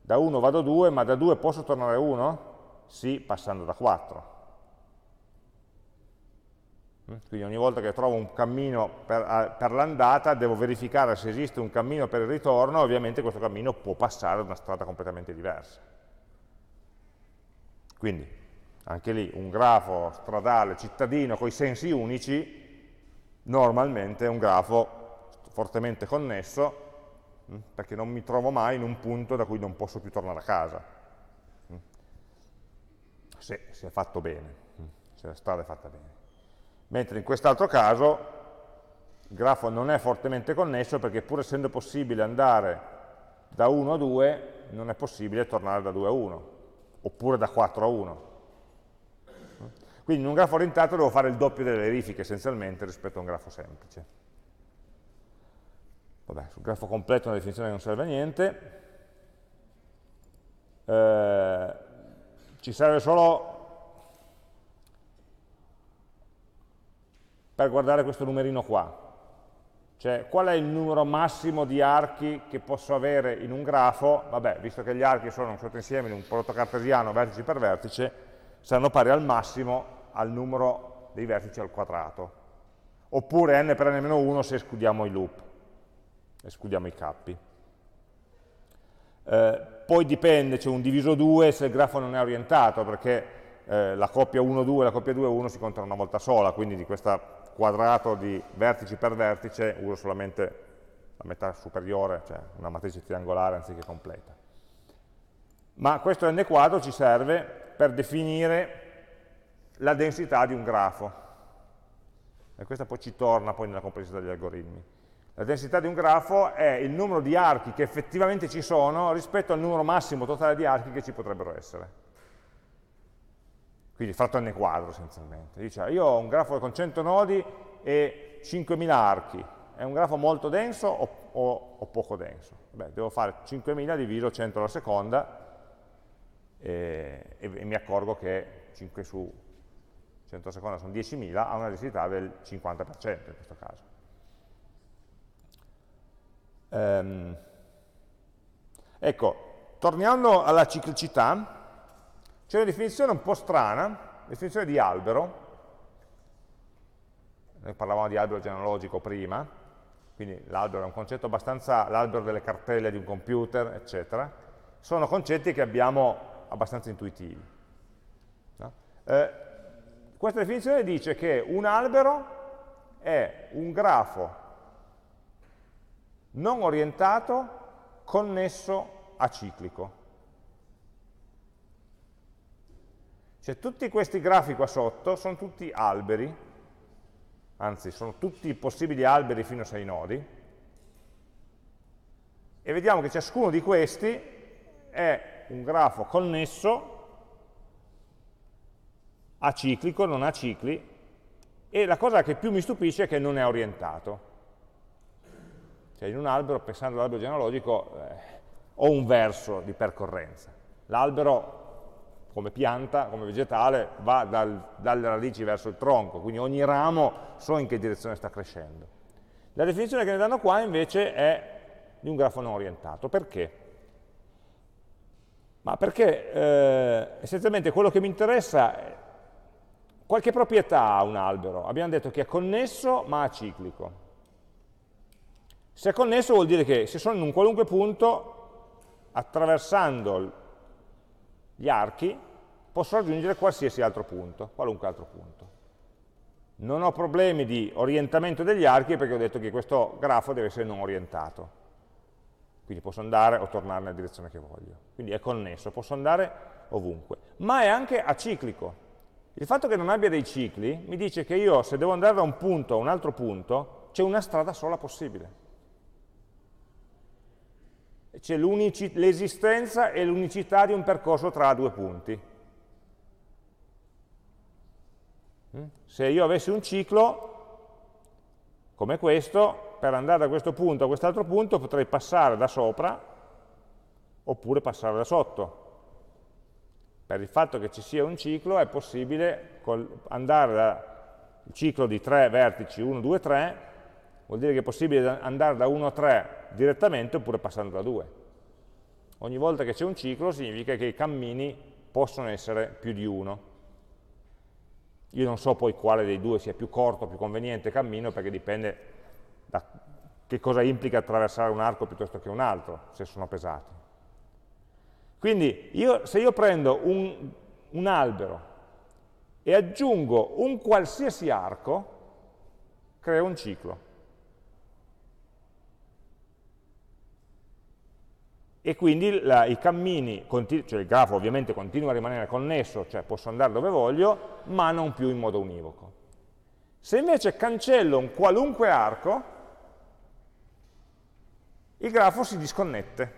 da uno vado a due, ma da due posso tornare a uno? Sì, passando da quattro. Quindi ogni volta che trovo un cammino per, per l'andata devo verificare se esiste un cammino per il ritorno, ovviamente questo cammino può passare da una strada completamente diversa. Quindi, anche lì, un grafo stradale cittadino con i sensi unici, normalmente è un grafo fortemente connesso, perché non mi trovo mai in un punto da cui non posso più tornare a casa, se, se è fatto bene, se la strada è fatta bene. Mentre in quest'altro caso il grafo non è fortemente connesso perché pur essendo possibile andare da uno a due, non è possibile tornare da due a uno, oppure da quattro a uno. Quindi in un grafo orientato devo fare il doppio delle verifiche essenzialmente rispetto a un grafo semplice. Vabbè, sul grafo completo una definizione che non serve a niente, eh, ci serve solo per guardare questo numerino qua, cioè qual è il numero massimo di archi che posso avere in un grafo. Vabbè, visto che gli archi sono un sottoinsieme di un prodotto cartesiano vertice per vertice, saranno pari al massimo al numero dei vertici al quadrato, oppure n per n meno uno se escludiamo i loop. Escludiamo i cappi. Eh, poi dipende, c'è un diviso due se il grafo non è orientato, perché eh, la coppia uno due e la coppia due uno si contano una volta sola, quindi di questo quadrato di vertici per vertice uso solamente la metà superiore, cioè una matrice triangolare anziché completa. Ma questo n quadro ci serve per definire la densità di un grafo. E questa poi ci torna poi nella complessità degli algoritmi. La densità di un grafo è il numero di archi che effettivamente ci sono rispetto al numero massimo totale di archi che ci potrebbero essere. Quindi fatto n quadro essenzialmente. Dice, io ho un grafo con cento nodi e cinquemila archi. È un grafo molto denso o, o, o poco denso? Beh, devo fare cinquemila diviso cento alla seconda e, e, e mi accorgo che cinque su cento alla seconda sono diecimila, ha una densità del cinquanta per cento in questo caso. Um, ecco, tornando alla ciclicità, c'è una definizione un po' strana, definizione di albero. Noi parlavamo di albero genealogico prima, quindi l'albero è un concetto abbastanza, l'albero delle cartelle di un computer, eccetera. Sono concetti che abbiamo abbastanza intuitivi. No? Eh, questa definizione dice che un albero è un grafo non orientato connesso aciclico. Cioè tutti questi grafi qua sotto sono tutti alberi, anzi sono tutti possibili alberi fino a sei nodi, e vediamo che ciascuno di questi è un grafo connesso aciclico, non a cicli, e la cosa che più mi stupisce è che non è orientato. Cioè in un albero, pensando all'albero genealogico, eh, ho un verso di percorrenza. L'albero, come pianta, come vegetale, va dal, dalle radici verso il tronco, quindi ogni ramo so in che direzione sta crescendo. La definizione che ne danno qua invece è di un grafo non orientato. Perché? Ma perché eh, essenzialmente quello che mi interessa è qualche proprietà ha un albero. Abbiamo detto che è connesso ma aciclico. Se è connesso vuol dire che se sono in un qualunque punto, attraversando gli archi, posso raggiungere qualsiasi altro punto, qualunque altro punto. Non ho problemi di orientamento degli archi perché ho detto che questo grafo deve essere non orientato. Quindi posso andare o tornare nella direzione che voglio. Quindi è connesso, posso andare ovunque. Ma è anche aciclico. Il fatto che non abbia dei cicli mi dice che io, se devo andare da un punto a un altro punto, c'è una strada sola possibile. C'è l'esistenza e l'unicità di un percorso tra due punti. Se io avessi un ciclo come questo, per andare da questo punto a quest'altro punto potrei passare da sopra oppure passare da sotto. Per il fatto che ci sia un ciclo è possibile andare dal ciclo di tre vertici uno, due, tre. Vuol dire che è possibile andare da uno a tre direttamente oppure passando da due. Ogni volta che c'è un ciclo significa che i cammini possono essere più di uno. Io non so poi quale dei due sia più corto, più conveniente cammino, perché dipende da che cosa implica attraversare un arco piuttosto che un altro, se sono pesati. Quindi io, se io prendo un, un albero e aggiungo un qualsiasi arco, creo un ciclo. E quindi la, i cammini, cioè il grafo ovviamente continua a rimanere connesso, cioè posso andare dove voglio, ma non più in modo univoco. Se invece cancello un qualunque arco, il grafo si disconnette.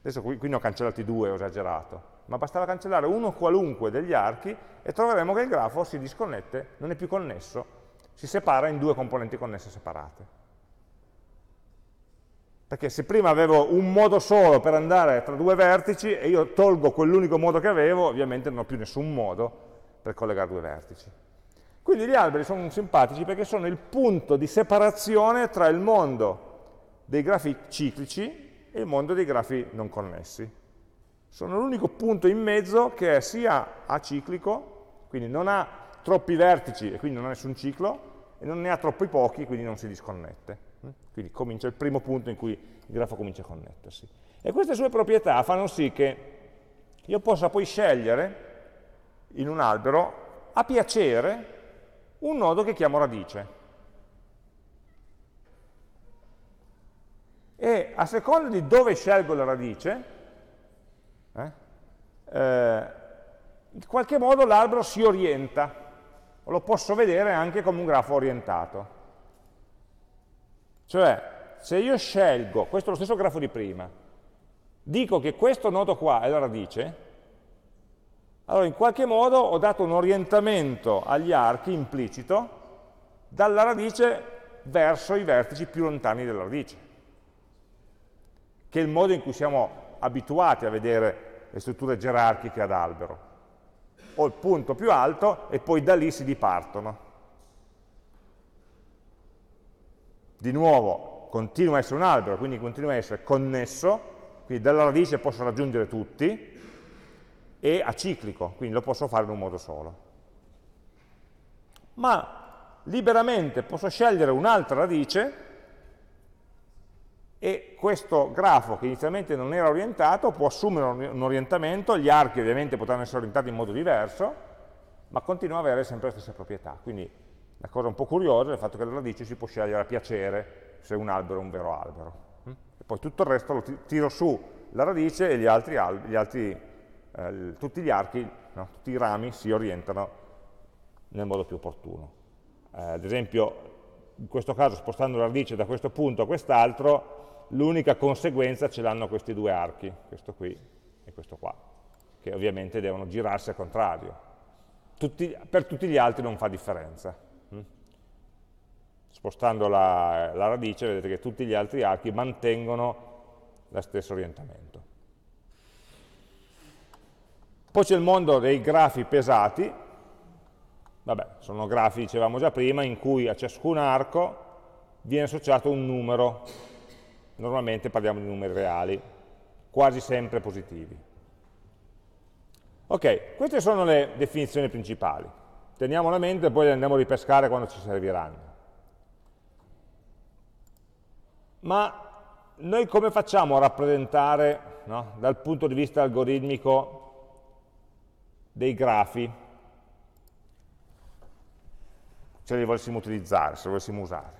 Adesso qui, qui ne ho cancellati due, ho esagerato, ma bastava cancellare uno qualunque degli archi e troveremo che il grafo si disconnette, non è più connesso, si separa in due componenti connesse separate. Perché se prima avevo un modo solo per andare tra due vertici e io tolgo quell'unico modo che avevo, ovviamente non ho più nessun modo per collegare due vertici. Quindi gli alberi sono simpatici perché sono il punto di separazione tra il mondo dei grafi ciclici e il mondo dei grafi non connessi. Sono l'unico punto in mezzo che è sia aciclico, quindi non ha troppi vertici e quindi non ha nessun ciclo, e non ne ha troppi pochi, quindi non si disconnette. Quindi comincia il primo punto in cui il grafo comincia a connettersi. E queste sue proprietà fanno sì che io possa poi scegliere in un albero a piacere un nodo che chiamo radice. E a seconda di dove scelgo la radice, eh, eh, in qualche modo l'albero si orienta. Lo posso vedere anche come un grafo orientato. Cioè, se io scelgo, questo è lo stesso grafo di prima, dico che questo nodo qua è la radice, allora in qualche modo ho dato un orientamento agli archi implicito dalla radice verso i vertici più lontani della radice, che è il modo in cui siamo abituati a vedere le strutture gerarchiche ad albero. Ho il punto più alto e poi da lì si dipartono. Di nuovo, continua a essere un albero, quindi continua a essere connesso, quindi dalla radice posso raggiungere tutti, e aciclico, quindi lo posso fare in un modo solo. Ma liberamente posso scegliere un'altra radice e questo grafo, che inizialmente non era orientato, può assumere un orientamento, gli archi ovviamente potranno essere orientati in modo diverso, ma continua ad avere sempre la stessa proprietà. Quindi la cosa un po' curiosa è il fatto che la radice si può scegliere a piacere se un albero è un vero albero. E poi tutto il resto lo tiro su la radice e gli altri, gli altri eh, tutti gli archi, no, tutti i rami si orientano nel modo più opportuno. Eh, ad esempio, in questo caso spostando la radice da questo punto a quest'altro, l'unica conseguenza ce l'hanno questi due archi, questo qui e questo qua, che ovviamente devono girarsi al contrario. Tutti, per tutti gli altri non fa differenza. Spostando la, la radice vedete che tutti gli altri archi mantengono lo stesso orientamento. Poi c'è il mondo dei grafi pesati. Vabbè, sono grafi, dicevamo già prima, in cui a ciascun arco viene associato un numero. Normalmente parliamo di numeri reali, quasi sempre positivi. Ok, queste sono le definizioni principali. Teniamole a mente e poi le andiamo a ripescare quando ci serviranno. Ma noi come facciamo a rappresentare, no, dal punto di vista algoritmico, dei grafi, se li volessimo utilizzare, se li volessimo usare?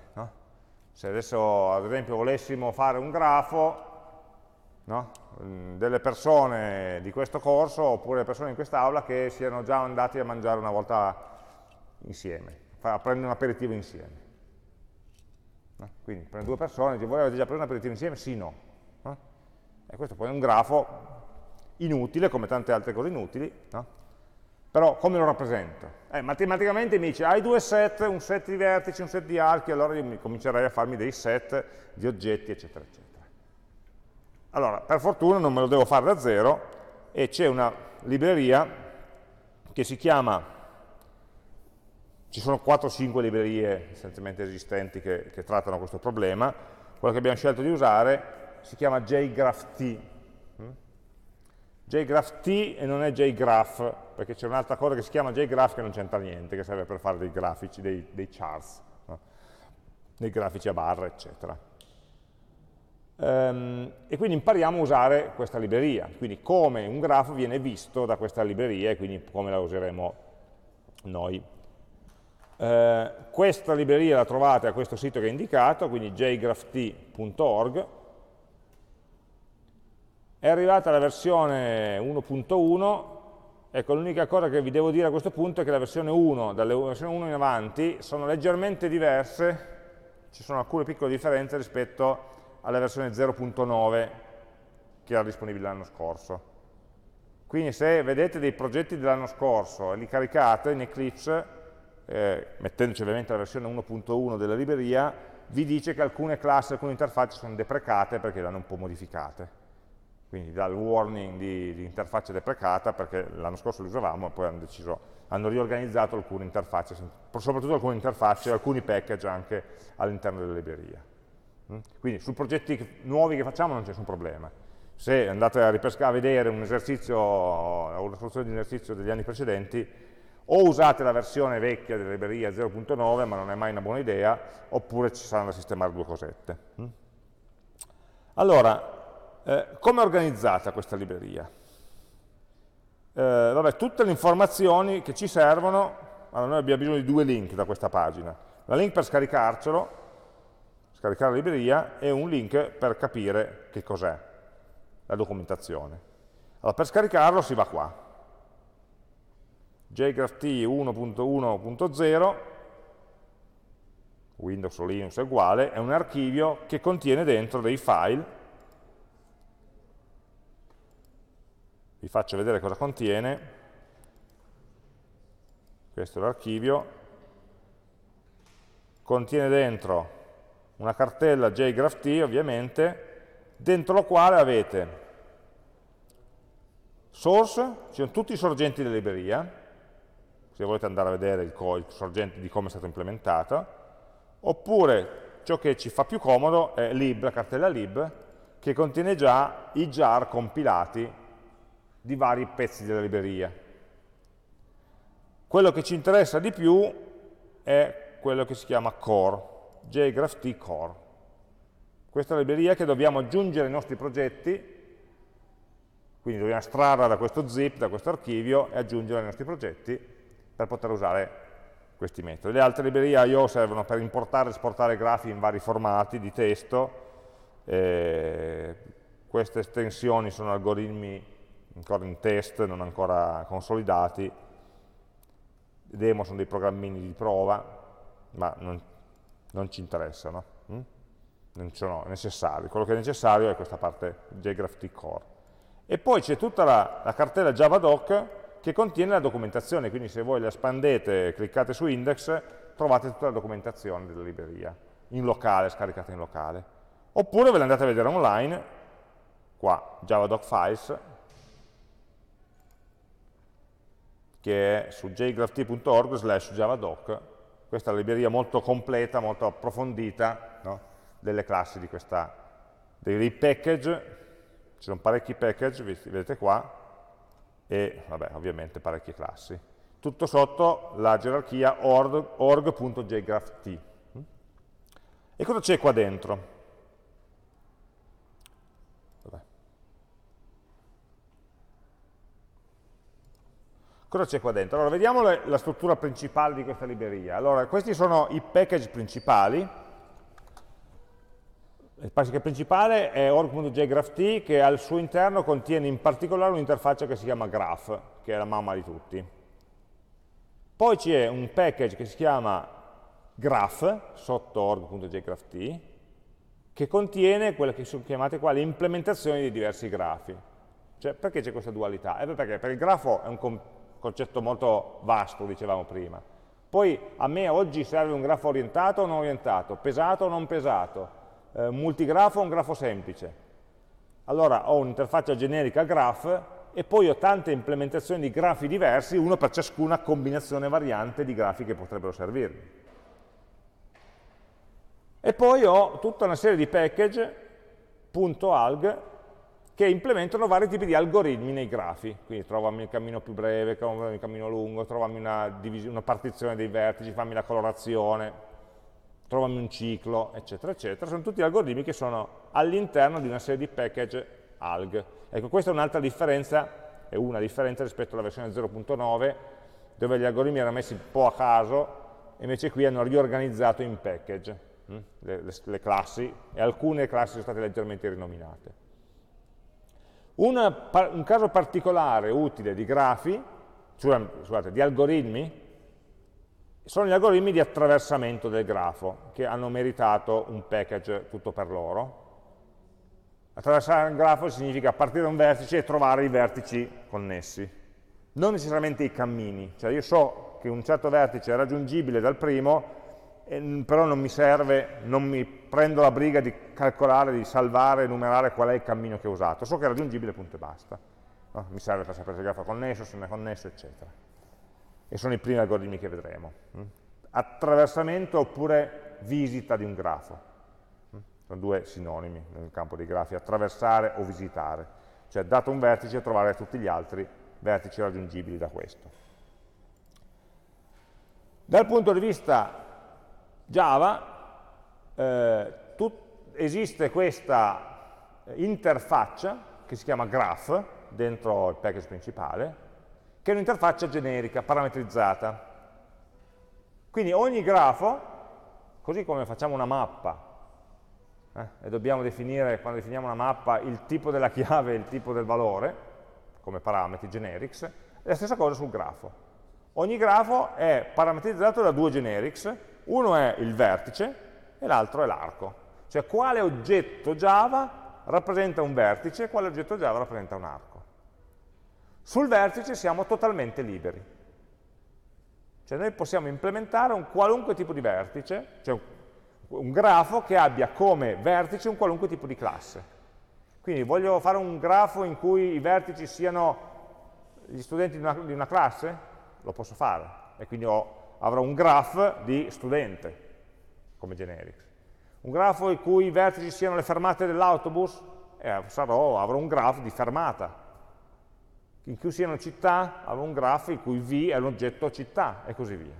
Se adesso, ad esempio, volessimo fare un grafo, no, delle persone di questo corso oppure delle persone in quest'aula che siano già andati a mangiare una volta insieme, a prendere un aperitivo insieme. No? Quindi prendo due persone, dico, voi avete già preso un aperitivo insieme? Sì, no. no. E questo poi è un grafo inutile, come tante altre cose inutili, no? Però come lo rappresento? Eh, matematicamente mi dice, hai due set, un set di vertici, un set di archi, allora io mi comincerei a farmi dei set di oggetti, eccetera, eccetera. Allora, per fortuna non me lo devo fare da zero, e c'è una libreria che si chiama, ci sono quattro o cinque librerie essenzialmente esistenti che, che trattano questo problema, quella che abbiamo scelto di usare si chiama JGraphT. JGraphT e non è JGraph, perché c'è un'altra cosa che si chiama JGraph che non c'entra niente, che serve per fare dei grafici, dei, dei charts, no? Dei grafici a barre, eccetera. Ehm, e quindi impariamo a usare questa libreria, quindi come un grafo viene visto da questa libreria e quindi come la useremo noi. Ehm, questa libreria la trovate a questo sito che è indicato, quindi jgrapht punto org. È arrivata la versione uno punto uno, ecco, l'unica cosa che vi devo dire a questo punto è che la versione uno, dalle versione uno in avanti, sono leggermente diverse, ci sono alcune piccole differenze rispetto alla versione zero punto nove che era disponibile l'anno scorso. Quindi se vedete dei progetti dell'anno scorso e li caricate in Eclipse, eh, mettendoci ovviamente la versione uno punto uno della libreria, vi dice che alcune classi, alcune interfacce sono deprecate perché le hanno un po' modificate. Quindi dal warning di, di interfaccia deprecata, perché l'anno scorso li usavamo e poi hanno deciso, hanno riorganizzato alcune interfacce, soprattutto alcune interfacce, alcuni package anche all'interno della libreria. Quindi su progetti nuovi che facciamo non c'è nessun problema. Se andate a ripescare, a vedere un esercizio, una soluzione di un esercizio degli anni precedenti, o usate la versione vecchia della libreria zero punto nove, ma non è mai una buona idea, oppure ci saranno da sistemare due cosette. Allora, Eh, come è organizzata questa libreria? Eh, vabbè, tutte le informazioni che ci servono, allora noi abbiamo bisogno di due link da questa pagina, la link per scaricarcelo, scaricare la libreria, e un link per capire che cos'è la documentazione. Allora, per scaricarlo si va qua, jgrapht uno punto uno punto zero, Windows o Linux è uguale, è un archivio che contiene dentro dei file. Vi faccio vedere cosa contiene. Questo è l'archivio. Contiene dentro una cartella JGraphT, ovviamente, dentro la quale avete source, ci sono tutti i sorgenti della libreria, se volete andare a vedere il, il sorgente di come è stato implementato, oppure ciò che ci fa più comodo è lib, la cartella lib, che contiene già i jar compilati di vari pezzi della libreria. Quello che ci interessa di più è quello che si chiama core, JGraphT core. Questa è la libreria che dobbiamo aggiungere ai nostri progetti, quindi dobbiamo estrarla da questo zip, da questo archivio, e aggiungerla ai nostri progetti per poter usare questi metodi. Le altre librerie I O servono per importare e esportare grafi in vari formati di testo. Eh, queste estensioni sono algoritmi ancora in test, non ancora consolidati. Le demo sono dei programmini di prova, ma non, non ci interessano, hm? Non sono necessari. Quello che è necessario è questa parte JGraphT Core. E poi c'è tutta la, la cartella JavaDoc che contiene la documentazione, quindi se voi la espandete e cliccate su index, trovate tutta la documentazione della libreria, in locale, scaricata in locale. Oppure ve la andate a vedere online, qua, JavaDoc Files, che è su jgraphT punto org slash javadoc, questa è la libreria molto completa, molto approfondita, no? Delle classi di questa, dei package. Ci sono parecchi package, vedete qua, e vabbè, ovviamente parecchie classi. Tutto sotto la gerarchia org punto jgraphT. E cosa c'è qua dentro? Vabbè. Cosa c'è qua dentro? Allora, vediamo le, la struttura principale di questa libreria. Allora, questi sono i package principali. Il package principale è org punto jgraphT, che al suo interno contiene in particolare un'interfaccia che si chiama graph, che è la mamma di tutti. Poi c'è un package che si chiama graph, sotto org punto jgraphT, che contiene quelle che sono chiamate qua le implementazioni dei diversi grafi. Cioè, perché c'è questa dualità? Eh, perché? Perché il grafo è un concetto molto vasto, dicevamo prima. Poi a me oggi serve un grafo orientato o non orientato, pesato o non pesato, Uh, multigrafo o un grafo semplice. Allora ho un'interfaccia generica graph e poi ho tante implementazioni di grafi diversi, uno per ciascuna combinazione variante di grafi che potrebbero servirmi. E poi ho tutta una serie di package.alg che implementano vari tipi di algoritmi nei grafi, quindi trovami il cammino più breve, trovami il cammino lungo, trovami una, una partizione dei vertici, fammi la colorazione, trovami un ciclo, eccetera, eccetera. Sono tutti algoritmi che sono all'interno di una serie di package alg. Ecco, questa è un'altra differenza, è una differenza rispetto alla versione zero punto nove, dove gli algoritmi erano messi un po' a caso, e invece qui hanno riorganizzato in package hm? le, le, le classi, e alcune classi sono state leggermente rinominate. Una, un caso particolare utile di grafi, cioè, scusate, di algoritmi, sono gli algoritmi di attraversamento del grafo, che hanno meritato un package tutto per loro. Attraversare un grafo significa partire da un vertice e trovare i vertici connessi, non necessariamente i cammini, cioè io so che un certo vertice è raggiungibile dal primo, però non mi serve, non mi prendo la briga di calcolare, di salvare, enumerare qual è il cammino che ho usato, so che è raggiungibile, punto e basta. No, mi serve per sapere se il grafo è connesso, se non è connesso, eccetera. E sono i primi algoritmi che vedremo. Attraversamento oppure visita di un grafo. Sono due sinonimi nel campo dei grafi, attraversare o visitare. Cioè, dato un vertice, trovare tutti gli altri vertici raggiungibili da questo. Dal punto di vista Java, eh, esiste questa interfaccia che si chiama graph, dentro il package principale, che è un'interfaccia generica, parametrizzata. Quindi ogni grafo, così come facciamo una mappa, eh, e dobbiamo definire, quando definiamo una mappa, il tipo della chiave e il tipo del valore, come parametri, generics, è la stessa cosa sul grafo. Ogni grafo è parametrizzato da due generics, Uno è il vertice e l'altro è l'arco. Cioè quale oggetto Java rappresenta un vertice e quale oggetto Java rappresenta un arco. Sul vertice siamo totalmente liberi. Cioè noi possiamo implementare un qualunque tipo di vertice, cioè un grafo che abbia come vertice un qualunque tipo di classe. Quindi voglio fare un grafo in cui i vertici siano gli studenti di una, di una classe? Lo posso fare. E quindi ho, avrò un graph di studente, come generics. Un grafo in cui i vertici siano le fermate dell'autobus? Eh, sarò, avrò un graph di fermata. In cui siano città, avrò un graph in cui V è l'oggetto città, e così via.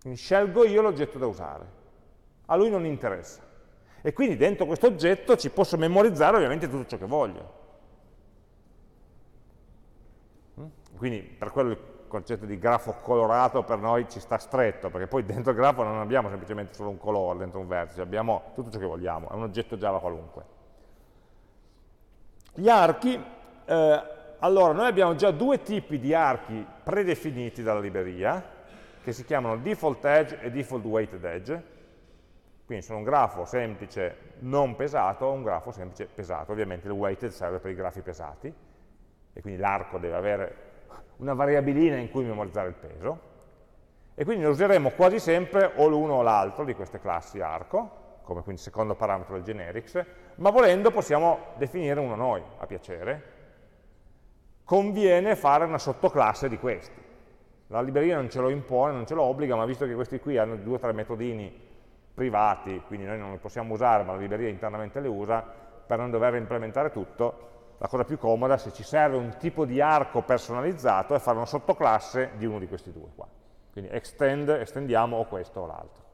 Quindi scelgo io l'oggetto da usare. A lui non interessa. E quindi dentro questo oggetto ci posso memorizzare ovviamente tutto ciò che voglio. Quindi per quello il concetto di grafo colorato per noi ci sta stretto, perché poi dentro il grafo non abbiamo semplicemente solo un colore, dentro un vertice, abbiamo tutto ciò che vogliamo, è un oggetto Java qualunque. Gli archi, eh, allora noi abbiamo già due tipi di archi predefiniti dalla libreria, che si chiamano default edge e default weighted edge. Quindi sono un grafo semplice non pesato o un grafo semplice pesato. Ovviamente il weighted serve per i grafi pesati e quindi l'arco deve avere una variabilina in cui memorizzare il peso. E quindi ne useremo quasi sempre o l'uno o l'altro di queste classi arco, come quindi secondo parametro del generics, ma volendo possiamo definire uno noi, a piacere. Conviene fare una sottoclasse di questi. La libreria non ce lo impone, non ce lo obbliga, ma visto che questi qui hanno due o tre metodini privati, quindi noi non li possiamo usare, ma la libreria internamente le usa, per non dover implementare tutto, la cosa più comoda, se ci serve un tipo di arco personalizzato, è fare una sottoclasse di uno di questi due qua. Quindi extend, estendiamo o questo o l'altro.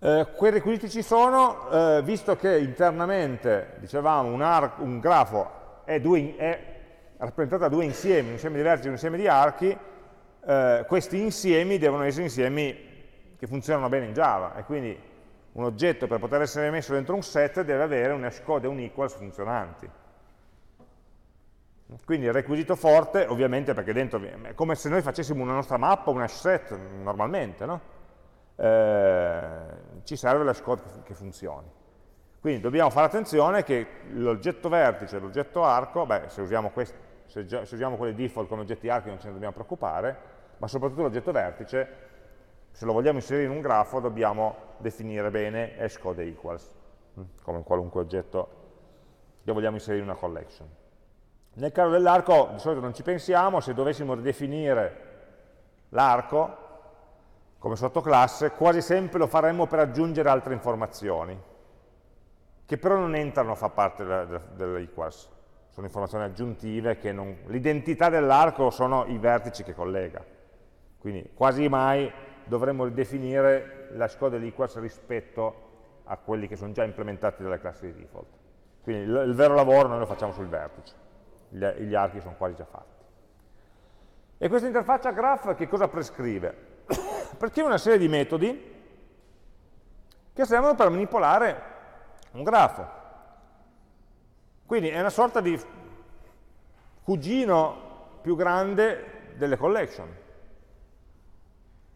Eh, quei requisiti ci sono, eh, visto che internamente, dicevamo, un, arco, un grafo è, due, è rappresentato da due insiemi, un insieme di vertici e un insieme di archi, eh, questi insiemi devono essere insiemi che funzionano bene in Java, e quindi un oggetto per poter essere messo dentro un set deve avere un hash code e un equals funzionanti. Quindi il requisito forte, ovviamente, perché dentro è come se noi facessimo una nostra mappa, un hash set, normalmente, no? Eh, ci serve l'hash code che funzioni. Quindi dobbiamo fare attenzione che l'oggetto vertice e l'oggetto arco, beh, se usiamo, questi, se, se usiamo quelli default come oggetti archi non ce ne dobbiamo preoccupare, ma soprattutto l'oggetto vertice, se lo vogliamo inserire in un grafo dobbiamo definire bene hash code equals, come in qualunque oggetto che vogliamo inserire in una collection. Nel caso dell'arco di solito non ci pensiamo, se dovessimo ridefinire l'arco come sottoclasse, quasi sempre lo faremmo per aggiungere altre informazioni, che però non entrano a far parte dell'equals, sono informazioni aggiuntive che non... L'identità dell'arco sono i vertici che collega, quindi quasi mai dovremmo ridefinire l'hash code dell'equals rispetto a quelli che sono già implementati dalle classi di default. Quindi il, il vero lavoro noi lo facciamo sul vertice, gli, gli archi sono quasi già fatti. E questa interfaccia graph che cosa prescrive? Prescrive una serie di metodi che servono per manipolare un grafo. Quindi è una sorta di cugino più grande delle collection.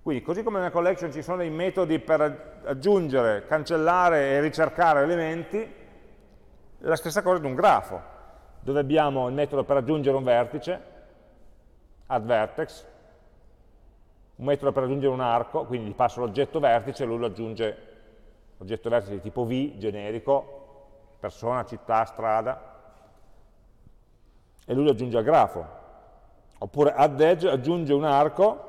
Quindi, così come nella collection ci sono dei metodi per aggiungere, cancellare e ricercare elementi, la stessa cosa di un grafo, dove abbiamo il metodo per aggiungere un vertice, add vertex, un metodo per aggiungere un arco, quindi gli passo l'oggetto vertice e lui lo aggiunge, l'oggetto vertice di tipo V, generico, persona, città, strada, e lui lo aggiunge al grafo. Oppure add edge aggiunge un arco,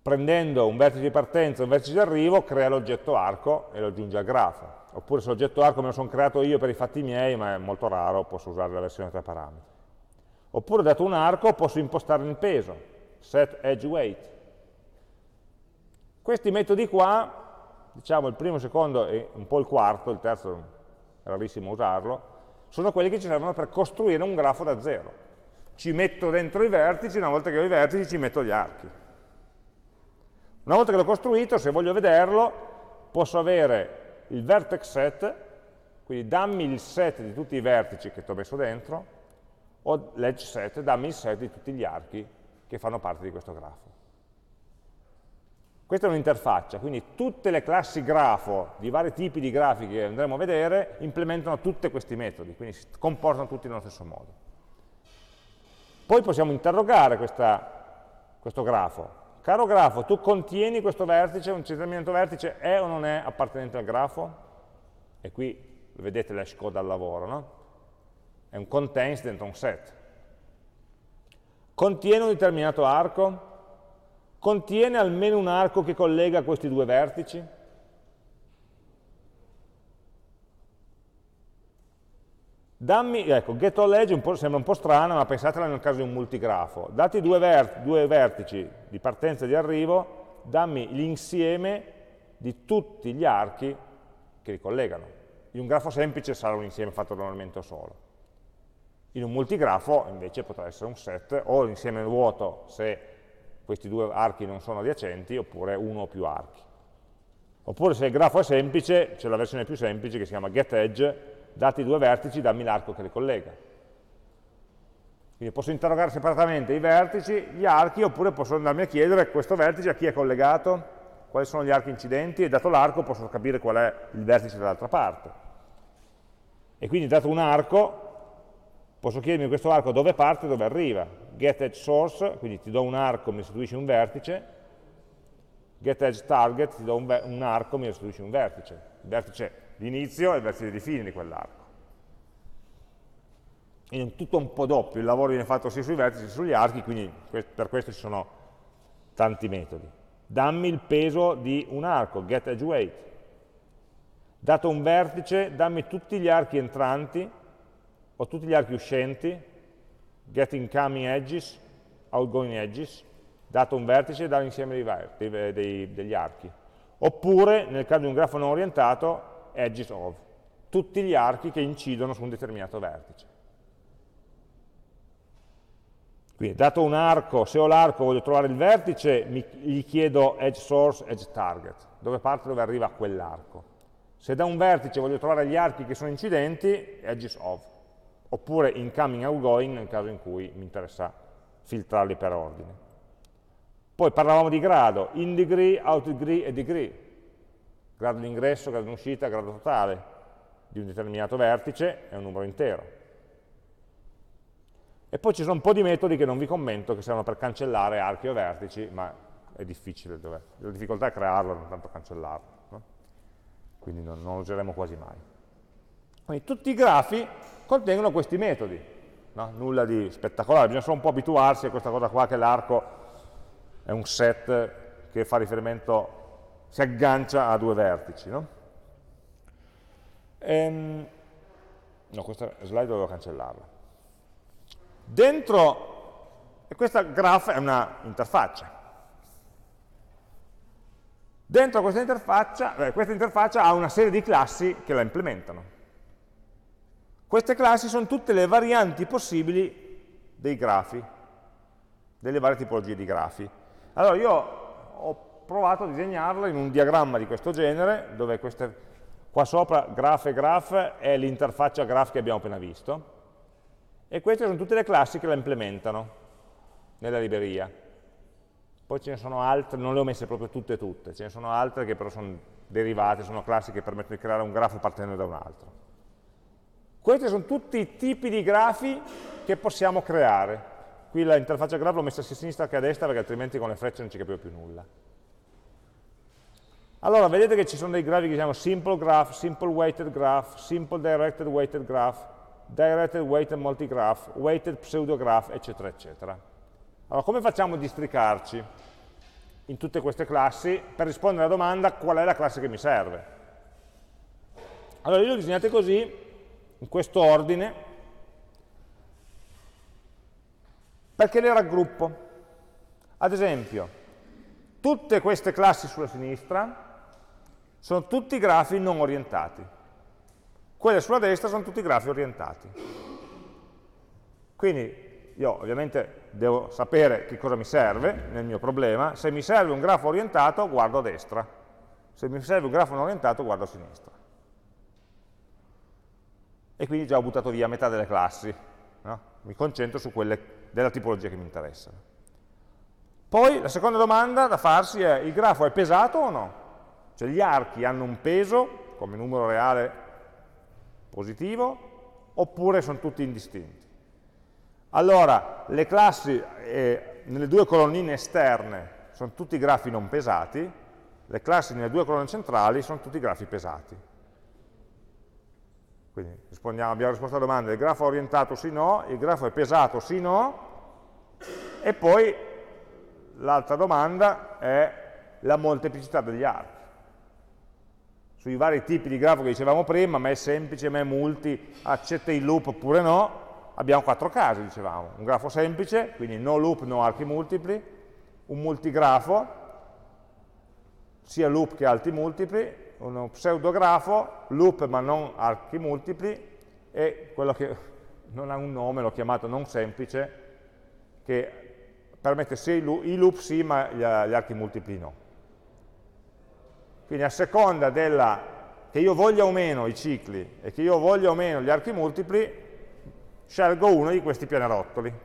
prendendo un vertice di partenza e un vertice di arrivo, crea l'oggetto arco e lo aggiunge al grafo. Oppure se l'oggetto arco me lo sono creato io per i fatti miei, ma è molto raro, posso usare la versione tre parametri. Oppure, dato un arco, posso impostare il peso, set edge weight. Questi metodi qua, diciamo il primo, il secondo e un po' il quarto, il terzo è rarissimo usarlo, sono quelli che ci servono per costruire un grafo da zero. Ci metto dentro i vertici, una volta che ho i vertici ci metto gli archi. Una volta che l'ho costruito, se voglio vederlo, posso avere il vertex set, quindi dammi il set di tutti i vertici che ti ho messo dentro, o l'edge set, dammi il set di tutti gli archi che fanno parte di questo grafo. Questa è un'interfaccia, quindi tutte le classi grafo di vari tipi di grafi che andremo a vedere implementano tutti questi metodi, quindi si comportano tutti nello stesso modo. Poi possiamo interrogare questa, questo grafo. Caro grafo, tu contieni questo vertice, un determinato vertice è o non è appartenente al grafo? E qui vedete l'hash code al lavoro, no? È un contains dentro un set. Contiene un determinato arco? Contiene almeno un arco che collega questi due vertici? Dammi, ecco, getAllEdge un po', sembra un po' strana, ma pensatela nel caso di un multigrafo. Dati due, ver due vertici di partenza e di arrivo, dammi l'insieme di tutti gli archi che li collegano. In un grafo semplice sarà un insieme fatto da un elemento solo. In un multigrafo invece potrà essere un set o l'insieme vuoto se questi due archi non sono adiacenti, oppure uno o più archi. Oppure se il grafo è semplice, c'è la versione più semplice che si chiama getEdge, dati due vertici, dammi l'arco che li collega. Quindi posso interrogare separatamente i vertici, gli archi, oppure posso andarmi a chiedere questo vertice a chi è collegato, quali sono gli archi incidenti, e dato l'arco posso capire qual è il vertice dall'altra parte. E quindi dato un arco, posso chiedermi questo arco dove parte e dove arriva. GetEdgeSource, quindi ti do un arco, mi restituisci un vertice. GetEdgeTarget, ti do un, un arco, mi restituisci un vertice. Il vertice di inizio e il vertice di fine di quell'arco. È tutto un po' doppio, il lavoro viene fatto sia sui vertici che sugli archi, quindi per questo ci sono tanti metodi. Dammi il peso di un arco, GetEdgeWeight. Dato un vertice, dammi tutti gli archi entranti, ho tutti gli archi uscenti, get incoming edges, outgoing edges, dato un vertice e dato l'insieme degli archi. Oppure, nel caso di un grafo non orientato, edges of, tutti gli archi che incidono su un determinato vertice. Quindi, dato un arco, se ho l'arco e voglio trovare il vertice, mi, gli chiedo edge source, edge target, dove parte, dove arriva quell'arco. Se da un vertice voglio trovare gli archi che sono incidenti, edges of. Oppure incoming outgoing nel caso in cui mi interessa filtrarli per ordine. Poi parlavamo di grado, in degree, out degree e degree. Grado di ingresso, grado di uscita, grado totale di un determinato vertice è un numero intero. E poi ci sono un po' di metodi che non vi commento, che servono per cancellare archi o vertici, ma è difficile, dov'è? La difficoltà è crearlo, non tanto cancellarlo. No? Quindi non, non lo useremo quasi mai. Quindi tutti i grafi contengono questi metodi, no? Nulla di spettacolare, bisogna solo un po' abituarsi a questa cosa qua che l'arco è un set che fa riferimento, si aggancia a due vertici. No, ehm, no questa slide dovevo cancellarla. Dentro, e questa graph è una interfaccia. Dentro questa interfaccia, eh, questa interfaccia ha una serie di classi che la implementano. Queste classi sono tutte le varianti possibili dei grafi, delle varie tipologie di grafi. Allora io ho provato a disegnarla in un diagramma di questo genere, dove queste, qua sopra graph e graph è l'interfaccia graph che abbiamo appena visto, e queste sono tutte le classi che la implementano nella libreria. Poi ce ne sono altre, non le ho messe proprio tutte tutte, ce ne sono altre che però sono derivate, sono classi che permettono di creare un grafo partendo da un altro. Questi sono tutti i tipi di grafi che possiamo creare. Qui l'interfaccia graph l'ho messa sia a sinistra che a destra perché altrimenti con le frecce non ci capivo più nulla. Allora, vedete che ci sono dei grafi che si chiamano simple graph, simple weighted graph, simple directed weighted graph, directed weighted multigraph, weighted pseudograph, eccetera, eccetera. Allora, come facciamo a districarci in tutte queste classi per rispondere alla domanda qual è la classe che mi serve? Allora, io li ho disegnate così, in questo ordine, perché le raggruppo. Ad esempio, tutte queste classi sulla sinistra sono tutti grafi non orientati, quelle sulla destra sono tutti grafi orientati. Quindi io ovviamente devo sapere che cosa mi serve nel mio problema. Se mi serve un grafo orientato, guardo a destra; se mi serve un grafo non orientato, guardo a sinistra. E quindi già ho buttato via metà delle classi, no? Mi concentro su quelle della tipologia che mi interessano. Poi la seconda domanda da farsi è: il grafo è pesato o no? Cioè gli archi hanno un peso come numero reale positivo oppure sono tutti indistinti? Allora, le classi eh, nelle due colonnine esterne sono tutti grafi non pesati, le classi nelle due colonne centrali sono tutti grafi pesati. Quindi rispondiamo, abbiamo risposto alla domanda: il grafo è orientato sì o no, il grafo è pesato sì o no, e poi l'altra domanda è la molteplicità degli archi. Sui vari tipi di grafo che dicevamo prima, ma è semplice, ma è multi, accetta il loop oppure no, abbiamo quattro casi, dicevamo. Un grafo semplice, quindi no loop, no archi multipli, un multigrafo, sia loop che archi multipli, uno pseudografo, loop ma non archi multipli, e quello che non ha un nome, l'ho chiamato non semplice, che permette sia i loop sì, ma gli archi multipli no. Quindi a seconda della, che io voglia o meno i cicli e che io voglia o meno gli archi multipli, scelgo uno di questi pianerottoli.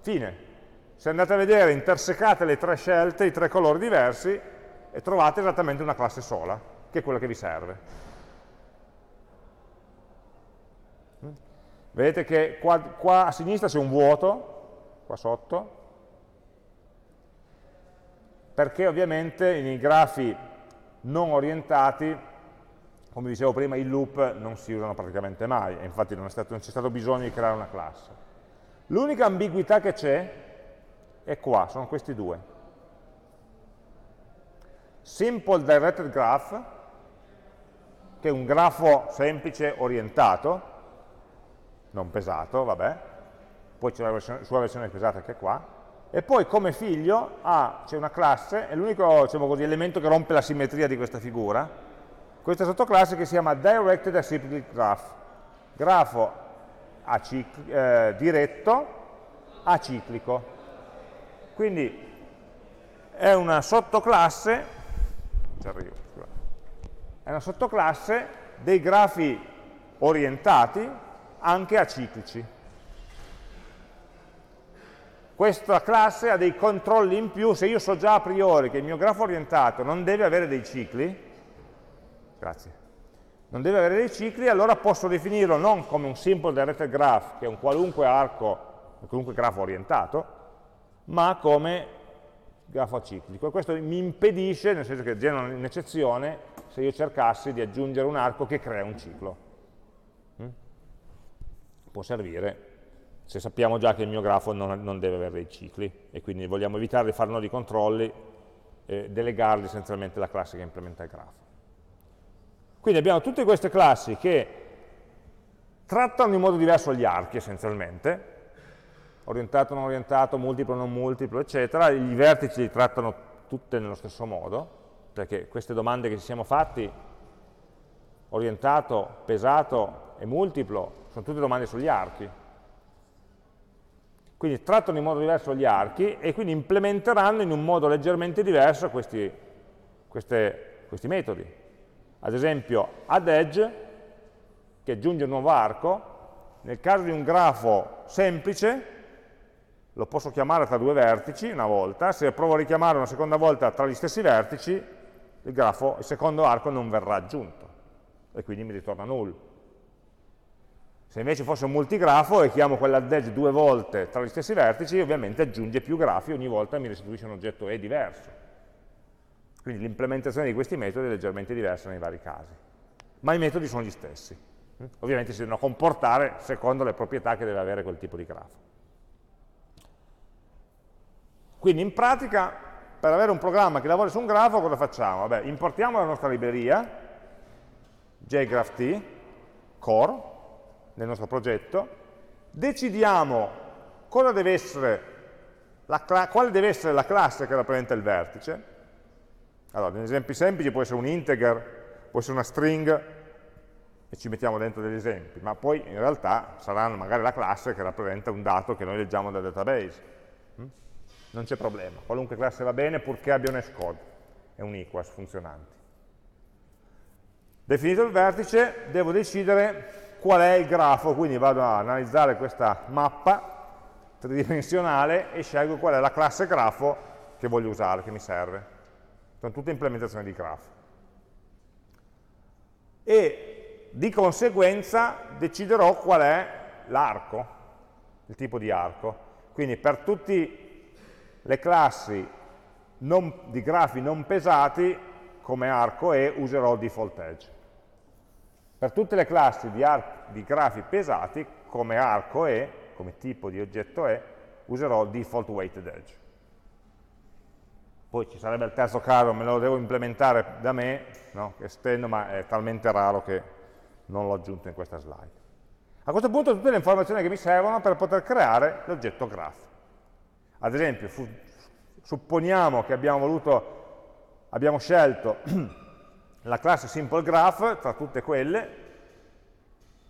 Fine. Se andate a vedere, intersecate le tre scelte, i tre colori diversi, e trovate esattamente una classe sola, che è quella che vi serve. Vedete che qua, qua a sinistra c'è un vuoto, qua sotto, perché ovviamente nei grafi non orientati, come dicevo prima, i loop non si usano praticamente mai, e infatti non c'è stato, stato bisogno di creare una classe. L'unica ambiguità che c'è è qua, sono questi due. Simple Directed Graph, che è un grafo semplice orientato, non pesato, vabbè, poi c'è la sua versione pesata anche qua, e poi come figlio ah, c'è una classe, è l'unico, diciamo così, elemento che rompe la simmetria di questa figura. Questa sottoclasse che si chiama Directed Acyclic Graph, grafo aciclico, eh, diretto aciclico. Quindi è una sottoclasse, ci arrivo, scusate, è una sottoclasse dei grafi orientati anche aciclici. Questa classe ha dei controlli in più. Se io so già a priori che il mio grafo orientato non deve avere dei cicli, grazie. Non deve avere dei cicli, allora posso definirlo non come un simple directed graph, che è un qualunque arco, qualunque grafo orientato, ma come grafo aciclico. E questo mi impedisce, nel senso che genera un'eccezione, se io cercassi di aggiungere un arco che crea un ciclo. Può servire se sappiamo già che il mio grafo non, non deve avere dei cicli, e quindi vogliamo evitare di fare nodi controlli e delegarli essenzialmente alla classe che implementa il grafo. Quindi abbiamo tutte queste classi che trattano in modo diverso gli archi essenzialmente, orientato, non orientato, multiplo, non multiplo, eccetera. I vertici li trattano tutte nello stesso modo, perché queste domande che ci siamo fatti, orientato, pesato e multiplo, sono tutte domande sugli archi. Quindi trattano in modo diverso gli archi e quindi implementeranno in un modo leggermente diverso questi, queste, questi metodi. Ad esempio, add edge, che aggiunge un nuovo arco, nel caso di un grafo semplice, lo posso chiamare tra due vertici una volta, se provo a richiamare una seconda volta tra gli stessi vertici, il grafo, il secondo arco non verrà aggiunto, e quindi mi ritorna null. Se invece fosse un multigrafo e chiamo quell'add edge due volte tra gli stessi vertici, ovviamente aggiunge più grafi, ogni volta mi restituisce un oggetto E diverso. Quindi l'implementazione di questi metodi è leggermente diversa nei vari casi, ma i metodi sono gli stessi. Ovviamente si devono comportare secondo le proprietà che deve avere quel tipo di grafo. Quindi in pratica, per avere un programma che lavora su un grafo, cosa facciamo? Vabbè, importiamo la nostra libreria, JGraphT, core, nel nostro progetto, decidiamo cosa deve essere la quale deve essere la classe che rappresenta il vertice. Allora, negli esempi semplici può essere un integer, può essere una string, e ci mettiamo dentro degli esempi, ma poi in realtà sarà magari la classe che rappresenta un dato che noi leggiamo dal database. Non c'è problema, qualunque classe va bene purché abbia un hashcode e un equals funzionanti. Definito il vertice, devo decidere qual è il grafo, quindi vado a analizzare questa mappa tridimensionale e scelgo qual è la classe grafo che voglio usare, che mi serve. Sono tutte implementazioni di graph. E di conseguenza deciderò qual è l'arco, il tipo di arco. Quindi per tutte le classi non, di grafi non pesati, come arco E userò il default edge. Per tutte le classi di, di grafi pesati, come arco E, come tipo di oggetto E, userò il default weighted edge. Poi ci sarebbe il terzo caso, me lo devo implementare da me, no? Estendo, ma è talmente raro che non l'ho aggiunto in questa slide. A questo punto ho tutte le informazioni che mi servono per poter creare l'oggetto graph. Ad esempio, supponiamo che abbiamo, voluto, abbiamo scelto la classe simple graph tra tutte quelle,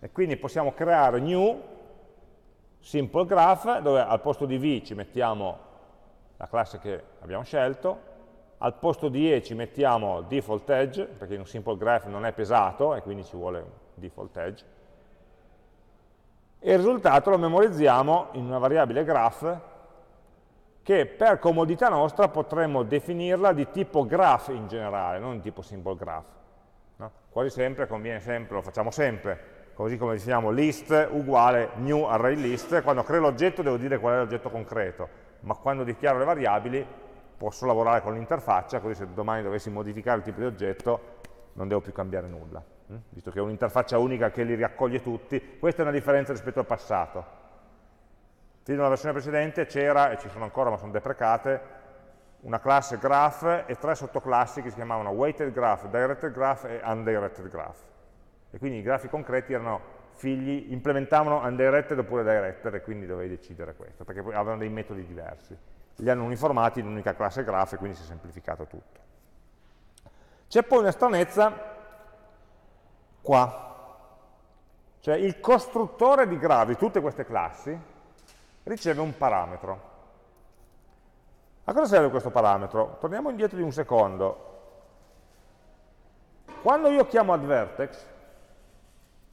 e quindi possiamo creare new simple graph, dove al posto di v ci mettiamo la classe che abbiamo scelto, al posto di E ci mettiamo default edge, perché in un simple graph non è pesato e quindi ci vuole un default edge, e il risultato lo memorizziamo in una variabile graph che per comodità nostra potremmo definirla di tipo graph in generale, non di tipo simple graph. No? Quasi sempre conviene sempre, lo facciamo sempre, così come diciamo list uguale new array list, quando creo l'oggetto devo dire qual è l'oggetto concreto, ma quando dichiaro le variabili posso lavorare con l'interfaccia, così se domani dovessi modificare il tipo di oggetto non devo più cambiare nulla, eh? Visto che è un'interfaccia unica che li raccoglie tutti. Questa è una differenza rispetto al passato. Fino alla versione precedente c'era, e ci sono ancora ma sono deprecate, una classe graph e tre sottoclassi che si chiamavano weighted graph, directed graph e undirected graph, e quindi i grafi concreti erano figli, implementavano undirected oppure directed, e quindi dovevi decidere questo, perché poi avevano dei metodi diversi. Li hanno uniformati in un'unica classe graph e quindi si è semplificato tutto. C'è poi una stranezza qua, cioè il costruttore di grafi di tutte queste classi riceve un parametro. A cosa serve questo parametro? Torniamo indietro di un secondo. Quando io chiamo add vertex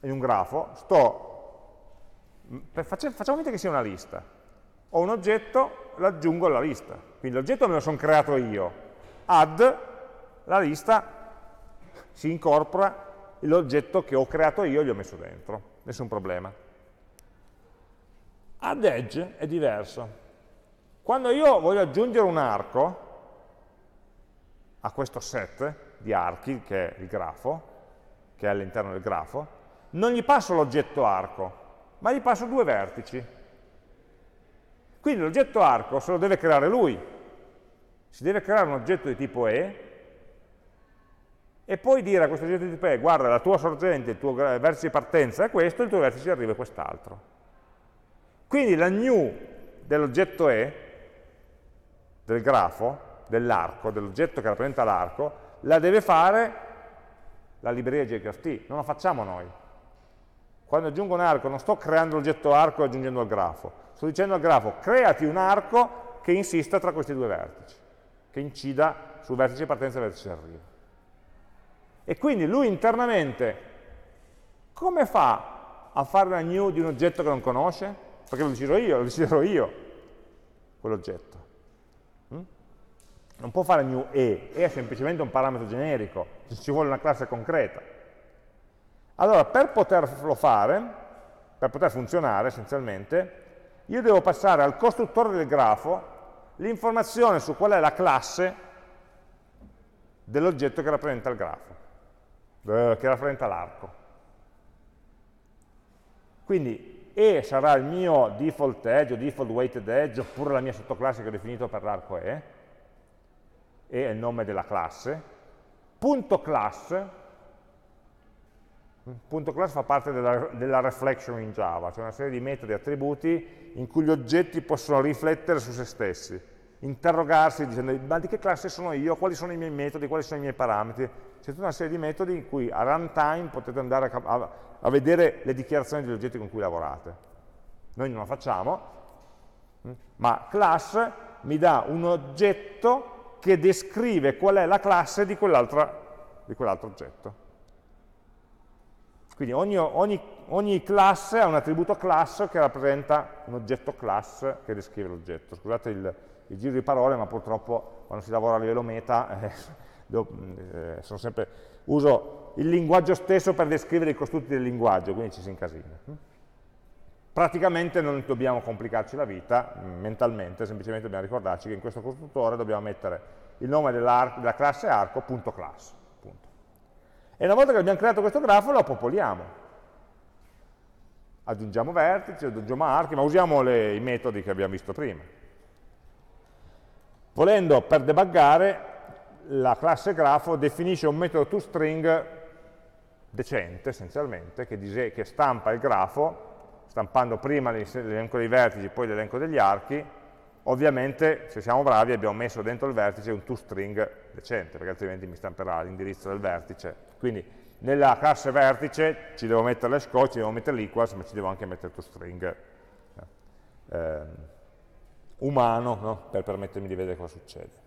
in un grafo, sto, facciamo finta che sia una lista, ho un oggetto, l'aggiungo alla lista, quindi l'oggetto me lo sono creato io, add, la lista si incorpora, l'oggetto che ho creato io gli ho messo dentro, nessun problema. Add edge è diverso, quando io voglio aggiungere un arco a questo set di archi, che è il grafo, che è all'interno del grafo, non gli passo l'oggetto arco, ma gli passo due vertici. Quindi l'oggetto arco se lo deve creare lui. Si deve creare un oggetto di tipo E e poi dire a questo oggetto di tipo E, guarda, la tua sorgente, il tuo vertice di partenza è questo, il tuo vertice di arrivo è quest'altro. Quindi la new dell'oggetto E, del grafo, dell'arco, dell'oggetto che rappresenta l'arco, la deve fare la libreria JGraphT, non la facciamo noi. Quando aggiungo un arco non sto creando l'oggetto arco e aggiungendo il grafo, sto dicendo al grafo creati un arco che insista tra questi due vertici, che incida sul vertice di partenza e il vertice di arrivo. E quindi lui internamente come fa a fare una new di un oggetto che non conosce? Perché lo decido io, lo deciderò io, quell'oggetto. Non può fare new E, E è semplicemente un parametro generico, ci vuole una classe concreta. Allora, per poterlo fare, per poter funzionare essenzialmente, io devo passare al costruttore del grafo l'informazione su qual è la classe dell'oggetto che rappresenta il grafo, che rappresenta l'arco. Quindi E sarà il mio default edge o default weighted edge, oppure la mia sottoclasse che ho definito per l'arco E, E è il nome della classe, punto class, punto class fa parte della, della reflection in Java, cioè una serie di metodi e attributi in cui gli oggetti possono riflettere su se stessi, interrogarsi dicendo ma di che classe sono io, quali sono i miei metodi, quali sono i miei parametri, c'è tutta una serie di metodi in cui a runtime potete andare a, a, a vedere le dichiarazioni degli oggetti con cui lavorate. Noi non la facciamo, ma class mi dà un oggetto che descrive qual è la classe di quell'altro quell oggetto. Quindi ogni, ogni, ogni classe ha un attributo class che rappresenta un oggetto class che descrive l'oggetto. Scusate il, il giro di parole, ma purtroppo quando si lavora a livello meta eh, do, eh, sono sempre, uso il linguaggio stesso per descrivere i costrutti del linguaggio, quindi ci si incasina. Praticamente non dobbiamo complicarci la vita mentalmente, semplicemente dobbiamo ricordarci che in questo costruttore dobbiamo mettere il nome della, della classe arco, punto class. Punto. E una volta che abbiamo creato questo grafo lo popoliamo. Aggiungiamo vertici, aggiungiamo archi, ma usiamo le, i metodi che abbiamo visto prima. Volendo, per debuggare, la classe grafo definisce un metodo toString decente, essenzialmente, che, che stampa il grafo, stampando prima l'elenco dei vertici, poi l'elenco degli archi. Ovviamente, se siamo bravi, abbiamo messo dentro il vertice un toString decente, perché altrimenti mi stamperà l'indirizzo del vertice. Quindi, nella classe vertice ci devo mettere le scope, ci devo mettere l'equals, ma ci devo anche mettere toString eh, umano, no? Per permettermi di vedere cosa succede.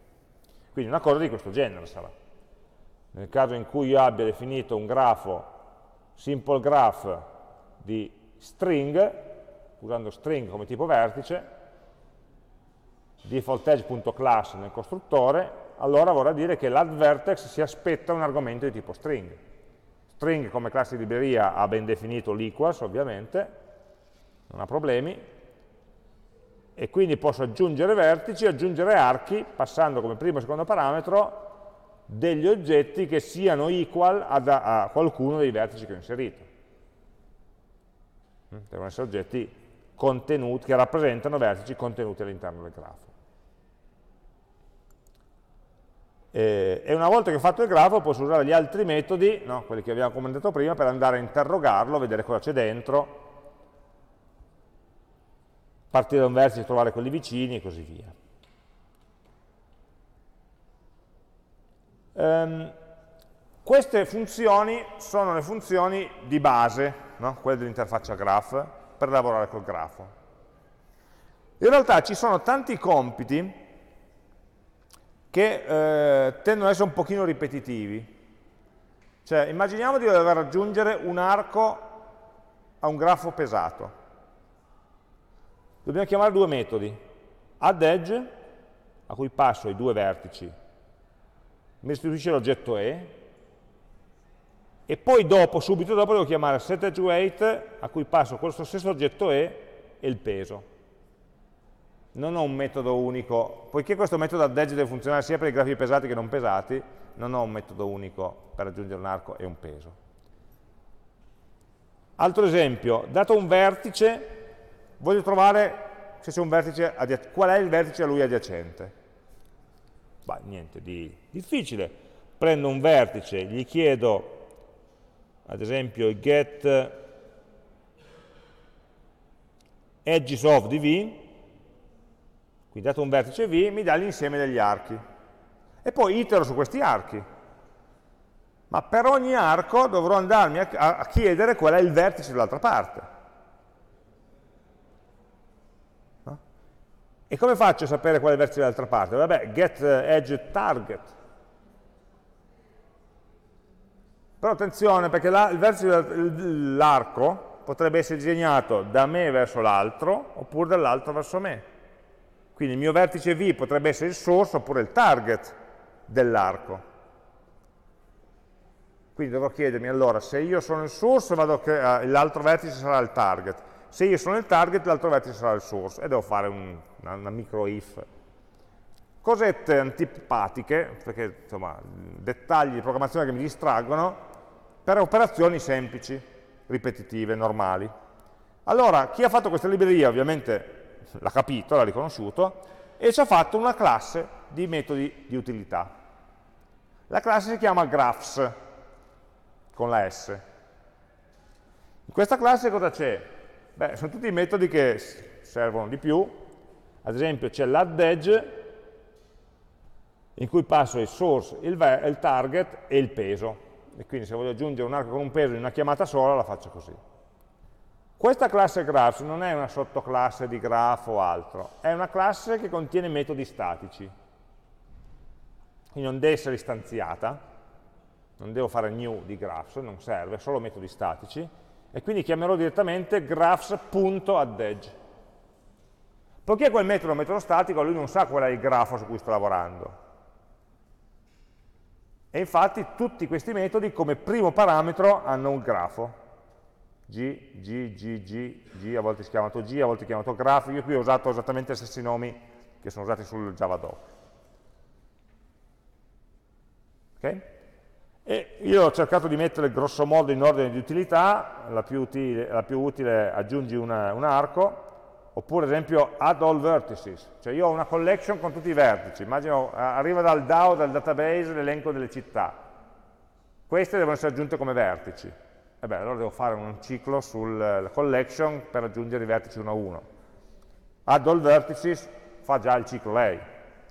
Quindi una cosa di questo genere sarà. Nel caso in cui io abbia definito un grafo, simple graph di string, usando string come tipo vertice, default edge.class nel costruttore, allora vorrà dire che l'add vertex si aspetta un argomento di tipo string. String come classe di libreria ha ben definito l'equals, ovviamente, non ha problemi, e quindi posso aggiungere vertici, aggiungere archi, passando come primo e secondo parametro degli oggetti che siano equal ad a, a qualcuno dei vertici che ho inserito. Devono essere oggetti contenuti, che rappresentano vertici contenuti all'interno del grafo. E, e una volta che ho fatto il grafo posso usare gli altri metodi, no, quelli che abbiamo commentato prima, per andare a interrogarlo, vedere cosa c'è dentro, partire da un vertice, trovare quelli vicini e così via. Ehm, queste funzioni sono le funzioni di base, no? Quelle dell'interfaccia graph, per lavorare col grafo. In realtà ci sono tanti compiti che eh, tendono ad essere un pochino ripetitivi. Cioè, immaginiamo di dover raggiungere un arco a un grafo pesato. Dobbiamo chiamare due metodi, add edge, a cui passo i due vertici, mi restituisce l'oggetto E, e poi dopo, subito dopo, devo chiamare set edge weight, a cui passo questo stesso oggetto E e il peso. Non ho un metodo unico, poiché questo metodo add edge deve funzionare sia per i grafi pesati che non pesati, non ho un metodo unico per aggiungere un arco e un peso. Altro esempio, dato un vertice, voglio trovare se c'è un vertice adiacente, qual è il vertice a lui adiacente. Beh, niente di difficile. Prendo un vertice, gli chiedo ad esempio il get edges of di V, quindi dato un vertice V mi dà l'insieme degli archi. E poi itero su questi archi. Ma per ogni arco dovrò andarmi a, a, a chiedere qual è il vertice dall'altra parte. E come faccio a sapere quale vertice è dall'altra parte? Vabbè, get edge target. Però attenzione, perché la, il vertice dell'arco potrebbe essere disegnato da me verso l'altro, oppure dall'altro verso me. Quindi il mio vertice V potrebbe essere il source, oppure il target dell'arco. Quindi dovrò chiedermi allora, se io sono il source, l'altro vertice sarà il target. Se io sono il target, l'altro vertice sarà il source, e devo fare un, una, una micro if. Cosette antipatiche, perché insomma dettagli di programmazione che mi distraggono, per operazioni semplici, ripetitive, normali. Allora, chi ha fatto questa libreria ovviamente l'ha capito, l'ha riconosciuto, e ci ha fatto una classe di metodi di utilità. La classe si chiama graphs, con la S. In questa classe cosa c'è? Beh, sono tutti i metodi che servono di più, ad esempio c'è l'add edge, in cui passo il source, il, il target e il peso, e quindi se voglio aggiungere un arco con un peso in una chiamata sola la faccio così. Questa classe graphs non è una sottoclasse di graph o altro, è una classe che contiene metodi statici, quindi non deve essere istanziata, non devo fare new di graphs, non serve, solo metodi statici, e quindi chiamerò direttamente graphs.addEdge. Poiché quel metodo è un metodo statico, lui non sa qual è il grafo su cui sto lavorando. E infatti tutti questi metodi come primo parametro hanno un grafo. G, G, G, G, G, a volte chiamato G, a volte chiamato graph. Io qui ho usato esattamente gli stessi nomi che sono usati sul JavaDoc. Okay? E io ho cercato di mettere grosso modo in ordine di utilità, la più utile, la più utile aggiungi una, un arco, oppure ad esempio add all vertices, cioè io ho una collection con tutti i vertici, immagino arriva dal D A O, dal database, l'elenco delle città, queste devono essere aggiunte come vertici. E beh, allora devo fare un ciclo sulla collection per aggiungere i vertici uno a uno. Add all vertices fa già il ciclo lei,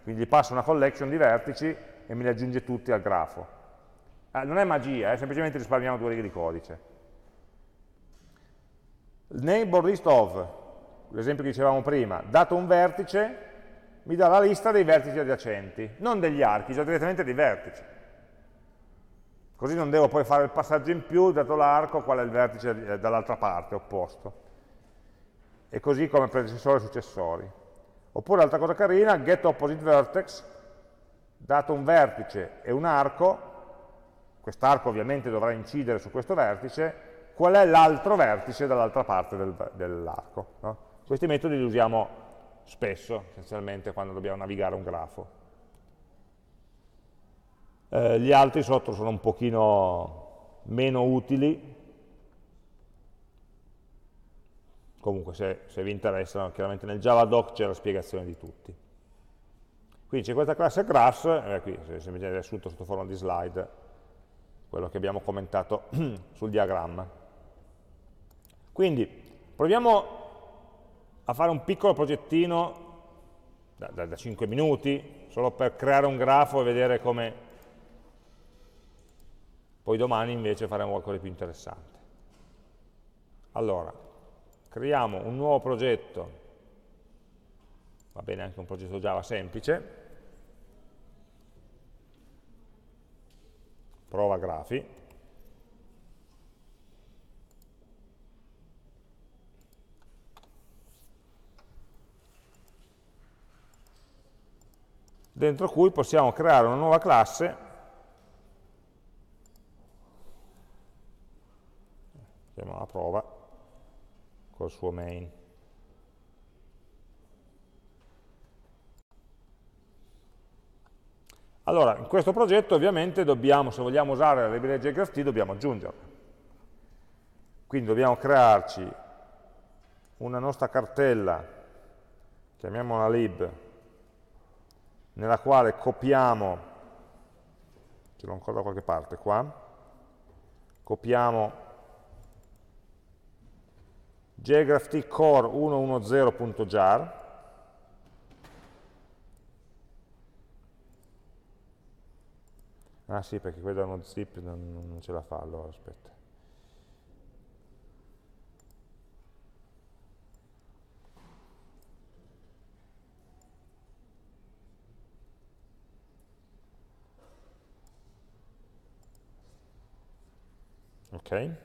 quindi gli passa una collection di vertici e me li aggiunge tutti al grafo. Eh, non è magia, eh, semplicemente risparmiamo due righe di codice. Neighbor list of, l'esempio che dicevamo prima, dato un vertice, mi dà la lista dei vertici adiacenti, non degli archi, già direttamente dei vertici. Così non devo poi fare il passaggio in più, dato l'arco, qual è il vertice dall'altra parte, opposto. E così come predecessori e successori. Oppure, altra cosa carina, get opposite vertex, dato un vertice e un arco, quest'arco ovviamente dovrà incidere su questo vertice, qual è l'altro vertice dall'altra parte del, dell'arco. No? Questi metodi li usiamo spesso, essenzialmente, quando dobbiamo navigare un grafo. Eh, gli altri sotto sono un pochino meno utili, comunque se, se vi interessano, chiaramente nel JavaDoc c'è la spiegazione di tutti. Quindi c'è questa classe graphs, eh, qui semplicemente riassunto sotto forma di slide, quello che abbiamo commentato sul diagramma. Quindi proviamo a fare un piccolo progettino da, da, da cinque minuti, solo per creare un grafo e vedere come... Poi domani invece faremo qualcosa di più interessante. Allora, creiamo un nuovo progetto, va bene anche un progetto Java semplice, prova grafi, dentro cui possiamo creare una nuova classe. Facciamo la prova col suo main. Allora, in questo progetto ovviamente dobbiamo, se vogliamo usare la libreria JGraphT, dobbiamo aggiungerla. Quindi dobbiamo crearci una nostra cartella, chiamiamola lib, nella quale copiamo, ce l'ho ancora da qualche parte qua, copiamo JGraphT core uno punto uno punto zero punto jar, ah sì, perché quello è uno zip, non, non ce la fa, allora aspetta, ok.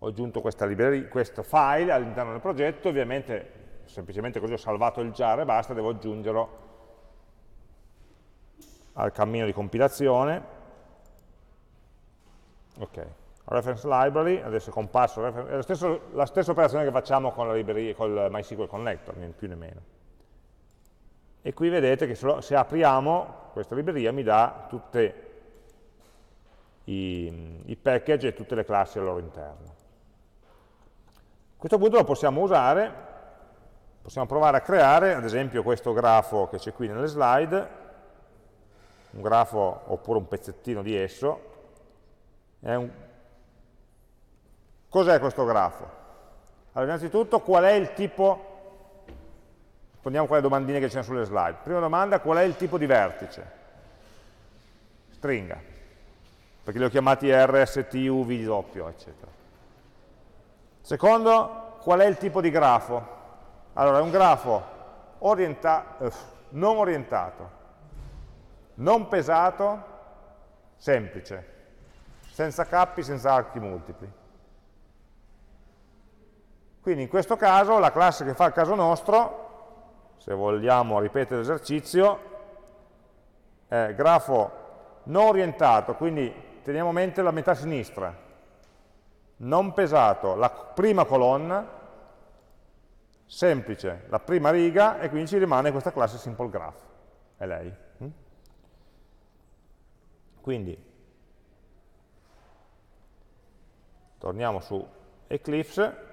Ho aggiunto questa libreria, questo file all'interno del progetto, ovviamente semplicemente così ho salvato il jar e basta, devo aggiungerlo al cammino di compilazione. Ok, reference library, adesso è comparso, è la stessa, la stessa operazione che facciamo con la libreria, col MySQL Connector, né più né meno. E qui vedete che se, se apriamo questa libreria mi dà tutti i, i package e tutte le classi al loro interno. A questo punto lo possiamo usare, possiamo provare a creare, ad esempio, questo grafo che c'è qui nelle slide, un grafo oppure un pezzettino di esso. Un... Cos'è questo grafo? Allora, innanzitutto, qual è il tipo, rispondiamo quelle domandine che c'è sulle slide. Prima domanda, qual è il tipo di vertice? Stringa, perché li ho chiamati R, S, T, U, V, W, eccetera. Secondo, qual è il tipo di grafo? Allora, è un grafo orienta- non orientato, non pesato, semplice, senza cappi, senza archi multipli. Quindi in questo caso la classe che fa il caso nostro, se vogliamo ripetere l'esercizio, è grafo non orientato, quindi teniamo a mente la metà sinistra, non pesato, la prima colonna, semplice, la prima riga, e quindi ci rimane questa classe simple graph, è lei. Quindi torniamo su Eclipse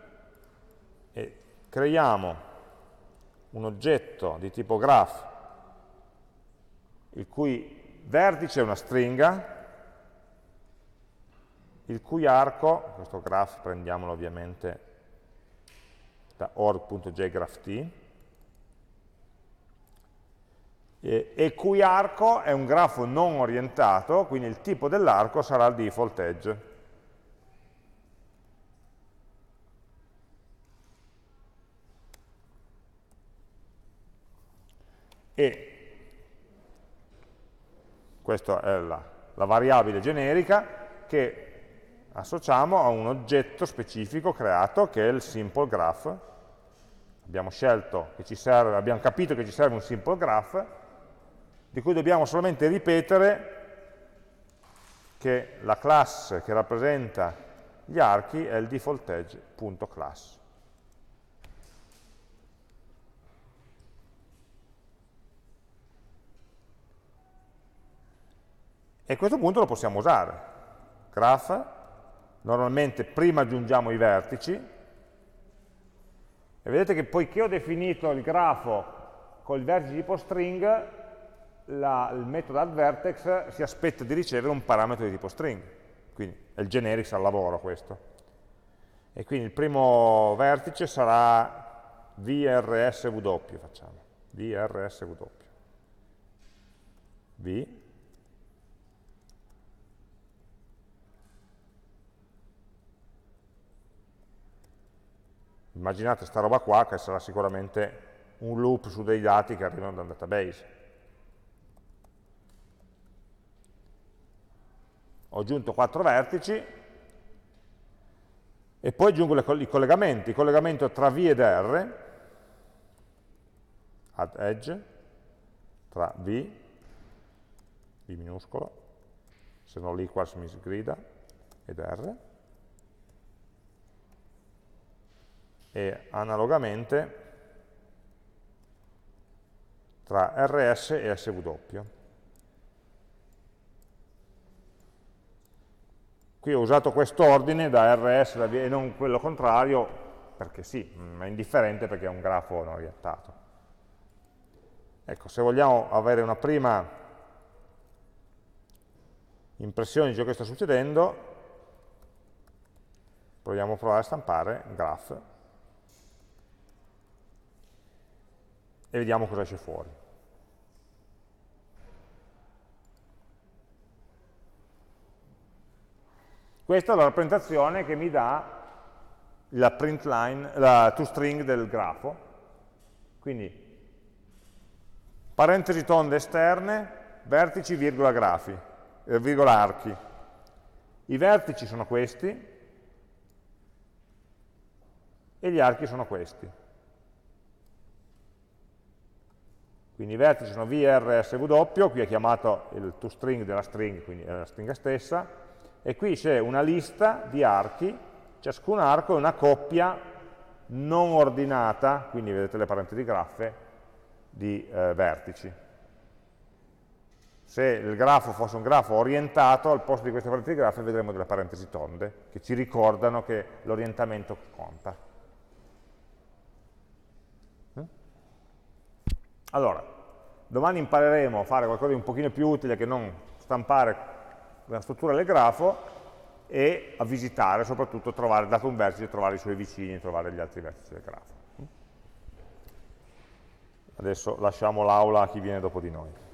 e creiamo un oggetto di tipo graph il cui vertice è una stringa, il cui arco, questo graph prendiamolo ovviamente da org.jgrapht, e il cui arco è un grafo non orientato, quindi il tipo dell'arco sarà il default edge. E questa è la, la variabile generica che associamo a un oggetto specifico creato che è il simple graph. Abbiamo scelto che ci serve, abbiamo capito che ci serve un simple graph di cui dobbiamo solamente ripetere che la classe che rappresenta gli archi è il default edge.class. E a questo punto lo possiamo usare. Graph, normalmente prima aggiungiamo i vertici, e vedete che poiché ho definito il grafo col vertice tipo string, la, il metodo addVertex si aspetta di ricevere un parametro di tipo string, quindi è il generics al lavoro questo. E quindi il primo vertice sarà V R S W, facciamo, V R S W. V Immaginate sta roba qua che sarà sicuramente un loop su dei dati che arrivano da un database. Ho aggiunto quattro vertici e poi aggiungo le, i collegamenti. Il collegamento tra V ed R, add edge, tra V, V minuscolo, se no l'equals mi sgrida, ed R. E analogamente tra R S e S W. Qui ho usato quest'ordine da R S e non quello contrario, perché sì, ma è indifferente perché è un grafo non orientato. Ecco, se vogliamo avere una prima impressione di ciò che sta succedendo, proviamo a provare a stampare graph. E vediamo cosa esce fuori. Questa è la rappresentazione che mi dà la print line, la toString del grafo. Quindi, parentesi tonde esterne, vertici, virgola, grafi, eh, virgola archi. I vertici sono questi e gli archi sono questi. Quindi i vertici sono V R S W, qui è chiamato il toString della string, quindi è la stringa stessa, e qui c'è una lista di archi, ciascun arco è una coppia non ordinata, quindi vedete le parentesi graffe, di eh, vertici. Se il grafo fosse un grafo orientato, al posto di queste parentesi graffe vedremo delle parentesi tonde, che ci ricordano che l'orientamento conta. Allora, domani impareremo a fare qualcosa di un pochino più utile che non stampare la struttura del grafo, e a visitare, soprattutto trovare, dato un vertice, trovare i suoi vicini, trovare gli altri vertici del grafo. Adesso lasciamo l'aula a chi viene dopo di noi.